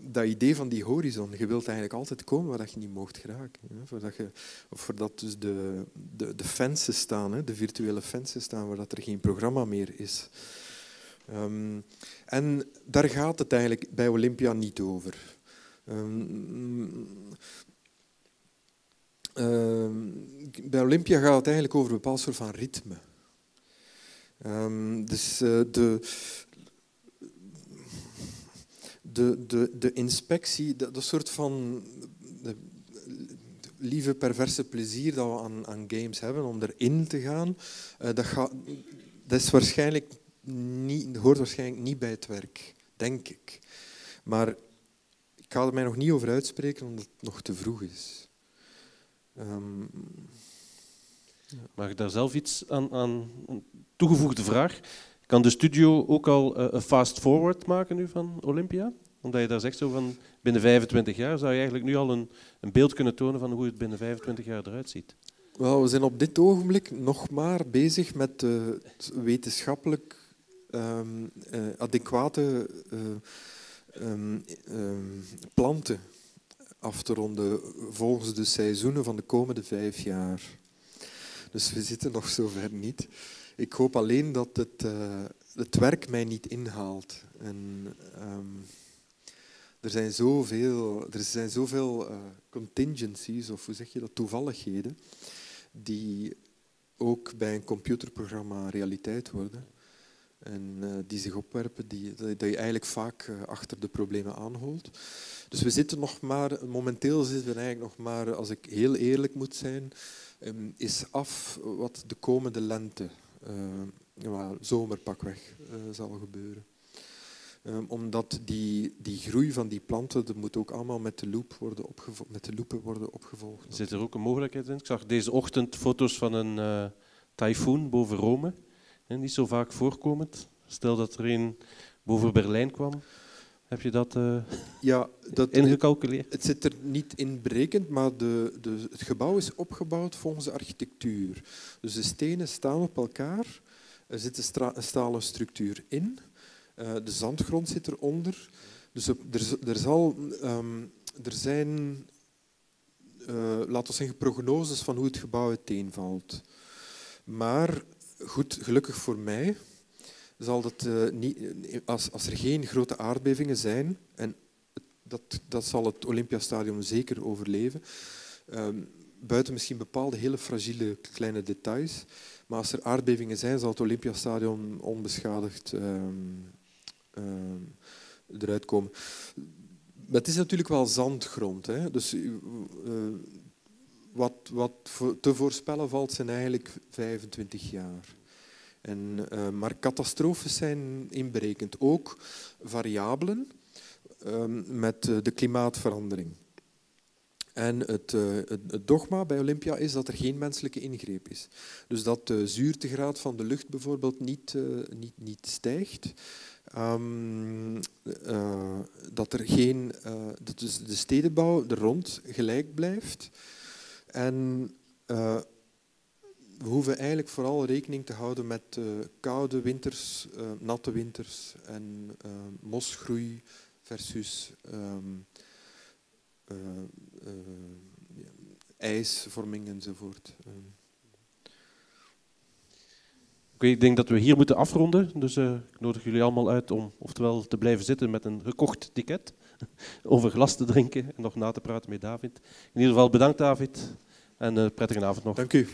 dat idee van die horizon. Je wilt eigenlijk altijd komen waar je niet mocht geraken. Hè, voordat dus de fences staan, hè, de virtuele fences staan, waar dat er geen programma meer is. En daar gaat het eigenlijk bij Olympia niet over. Bij Olympia gaat het eigenlijk over een bepaald soort van ritme. Dus de inspectie, dat soort van lieve perverse plezier dat we aan games hebben, om erin te gaan, dat is waarschijnlijk niet, hoort waarschijnlijk niet bij het werk, denk ik. Maar ik ga er mij nog niet over uitspreken, omdat het nog te vroeg is. Ja. Mag ik daar zelf iets aan toegevoegde vraag? Kan de studio ook al een fast-forward maken nu van Olympia? Omdat je daar zegt, zo van binnen 25 jaar zou je eigenlijk nu al een beeld kunnen tonen van hoe het binnen 25 jaar eruit ziet. Wel, we zijn op dit ogenblik nog maar bezig met wetenschappelijk adequate planten af te ronden volgens de seizoenen van de komende 5 jaar. Dus we zitten nog zover niet. Ik hoop alleen dat het werk mij niet inhaalt. En, er zijn zoveel contingencies, of hoe zeg je dat, toevalligheden, die ook bij een computerprogramma realiteit worden. En die zich opwerpen, dat je eigenlijk vaak achter de problemen aanholt. Dus we zitten nog maar, momenteel zitten we eigenlijk nog maar, als ik heel eerlijk moet zijn, is af wat de komende lente, zomerpakweg, zal gebeuren. Omdat die groei van die planten, dat moet ook allemaal met de loep worden opgevolgd. Zit er ook een mogelijkheid in? Ik zag deze ochtend foto's van een tyfoon boven Rome. Niet zo vaak voorkomend. Stel dat er een boven Berlijn kwam. Heb je dat, ingecalculeerd? Het zit er niet inbrekend, maar het gebouw is opgebouwd volgens de architectuur. Dus de stenen staan op elkaar. Er zit een stalen structuur in. De zandgrond zit eronder. Dus er zijn, laten we zeggen, prognoses van hoe het gebouw uiteenvalt. Maar... Goed, gelukkig voor mij zal dat niet... Als er geen grote aardbevingen zijn, en dat zal het Olympiastadion zeker overleven, buiten misschien bepaalde hele fragiele kleine details, maar als er aardbevingen zijn, zal het Olympiastadion onbeschadigd eruit komen. Maar het is natuurlijk wel zandgrond, hè? Dus... Wat te voorspellen valt, zijn eigenlijk 25 jaar. Maar catastrofes zijn inberekend. Ook variabelen met de klimaatverandering. En het dogma bij Olympia is dat er geen menselijke ingreep is. Dus dat de zuurtegraad van de lucht bijvoorbeeld niet stijgt. Dat er geen, dat dus de stedenbouw er rond gelijk blijft. En we hoeven eigenlijk vooral rekening te houden met koude winters, natte winters en mosgroei versus ijsvorming enzovoort. Oké, ik denk dat we hier moeten afronden, dus ik nodig jullie allemaal uit om oftewel te blijven zitten met een gekocht ticket, over glas te drinken en nog na te praten met David. In ieder geval bedankt David en een prettige avond nog. Dank u.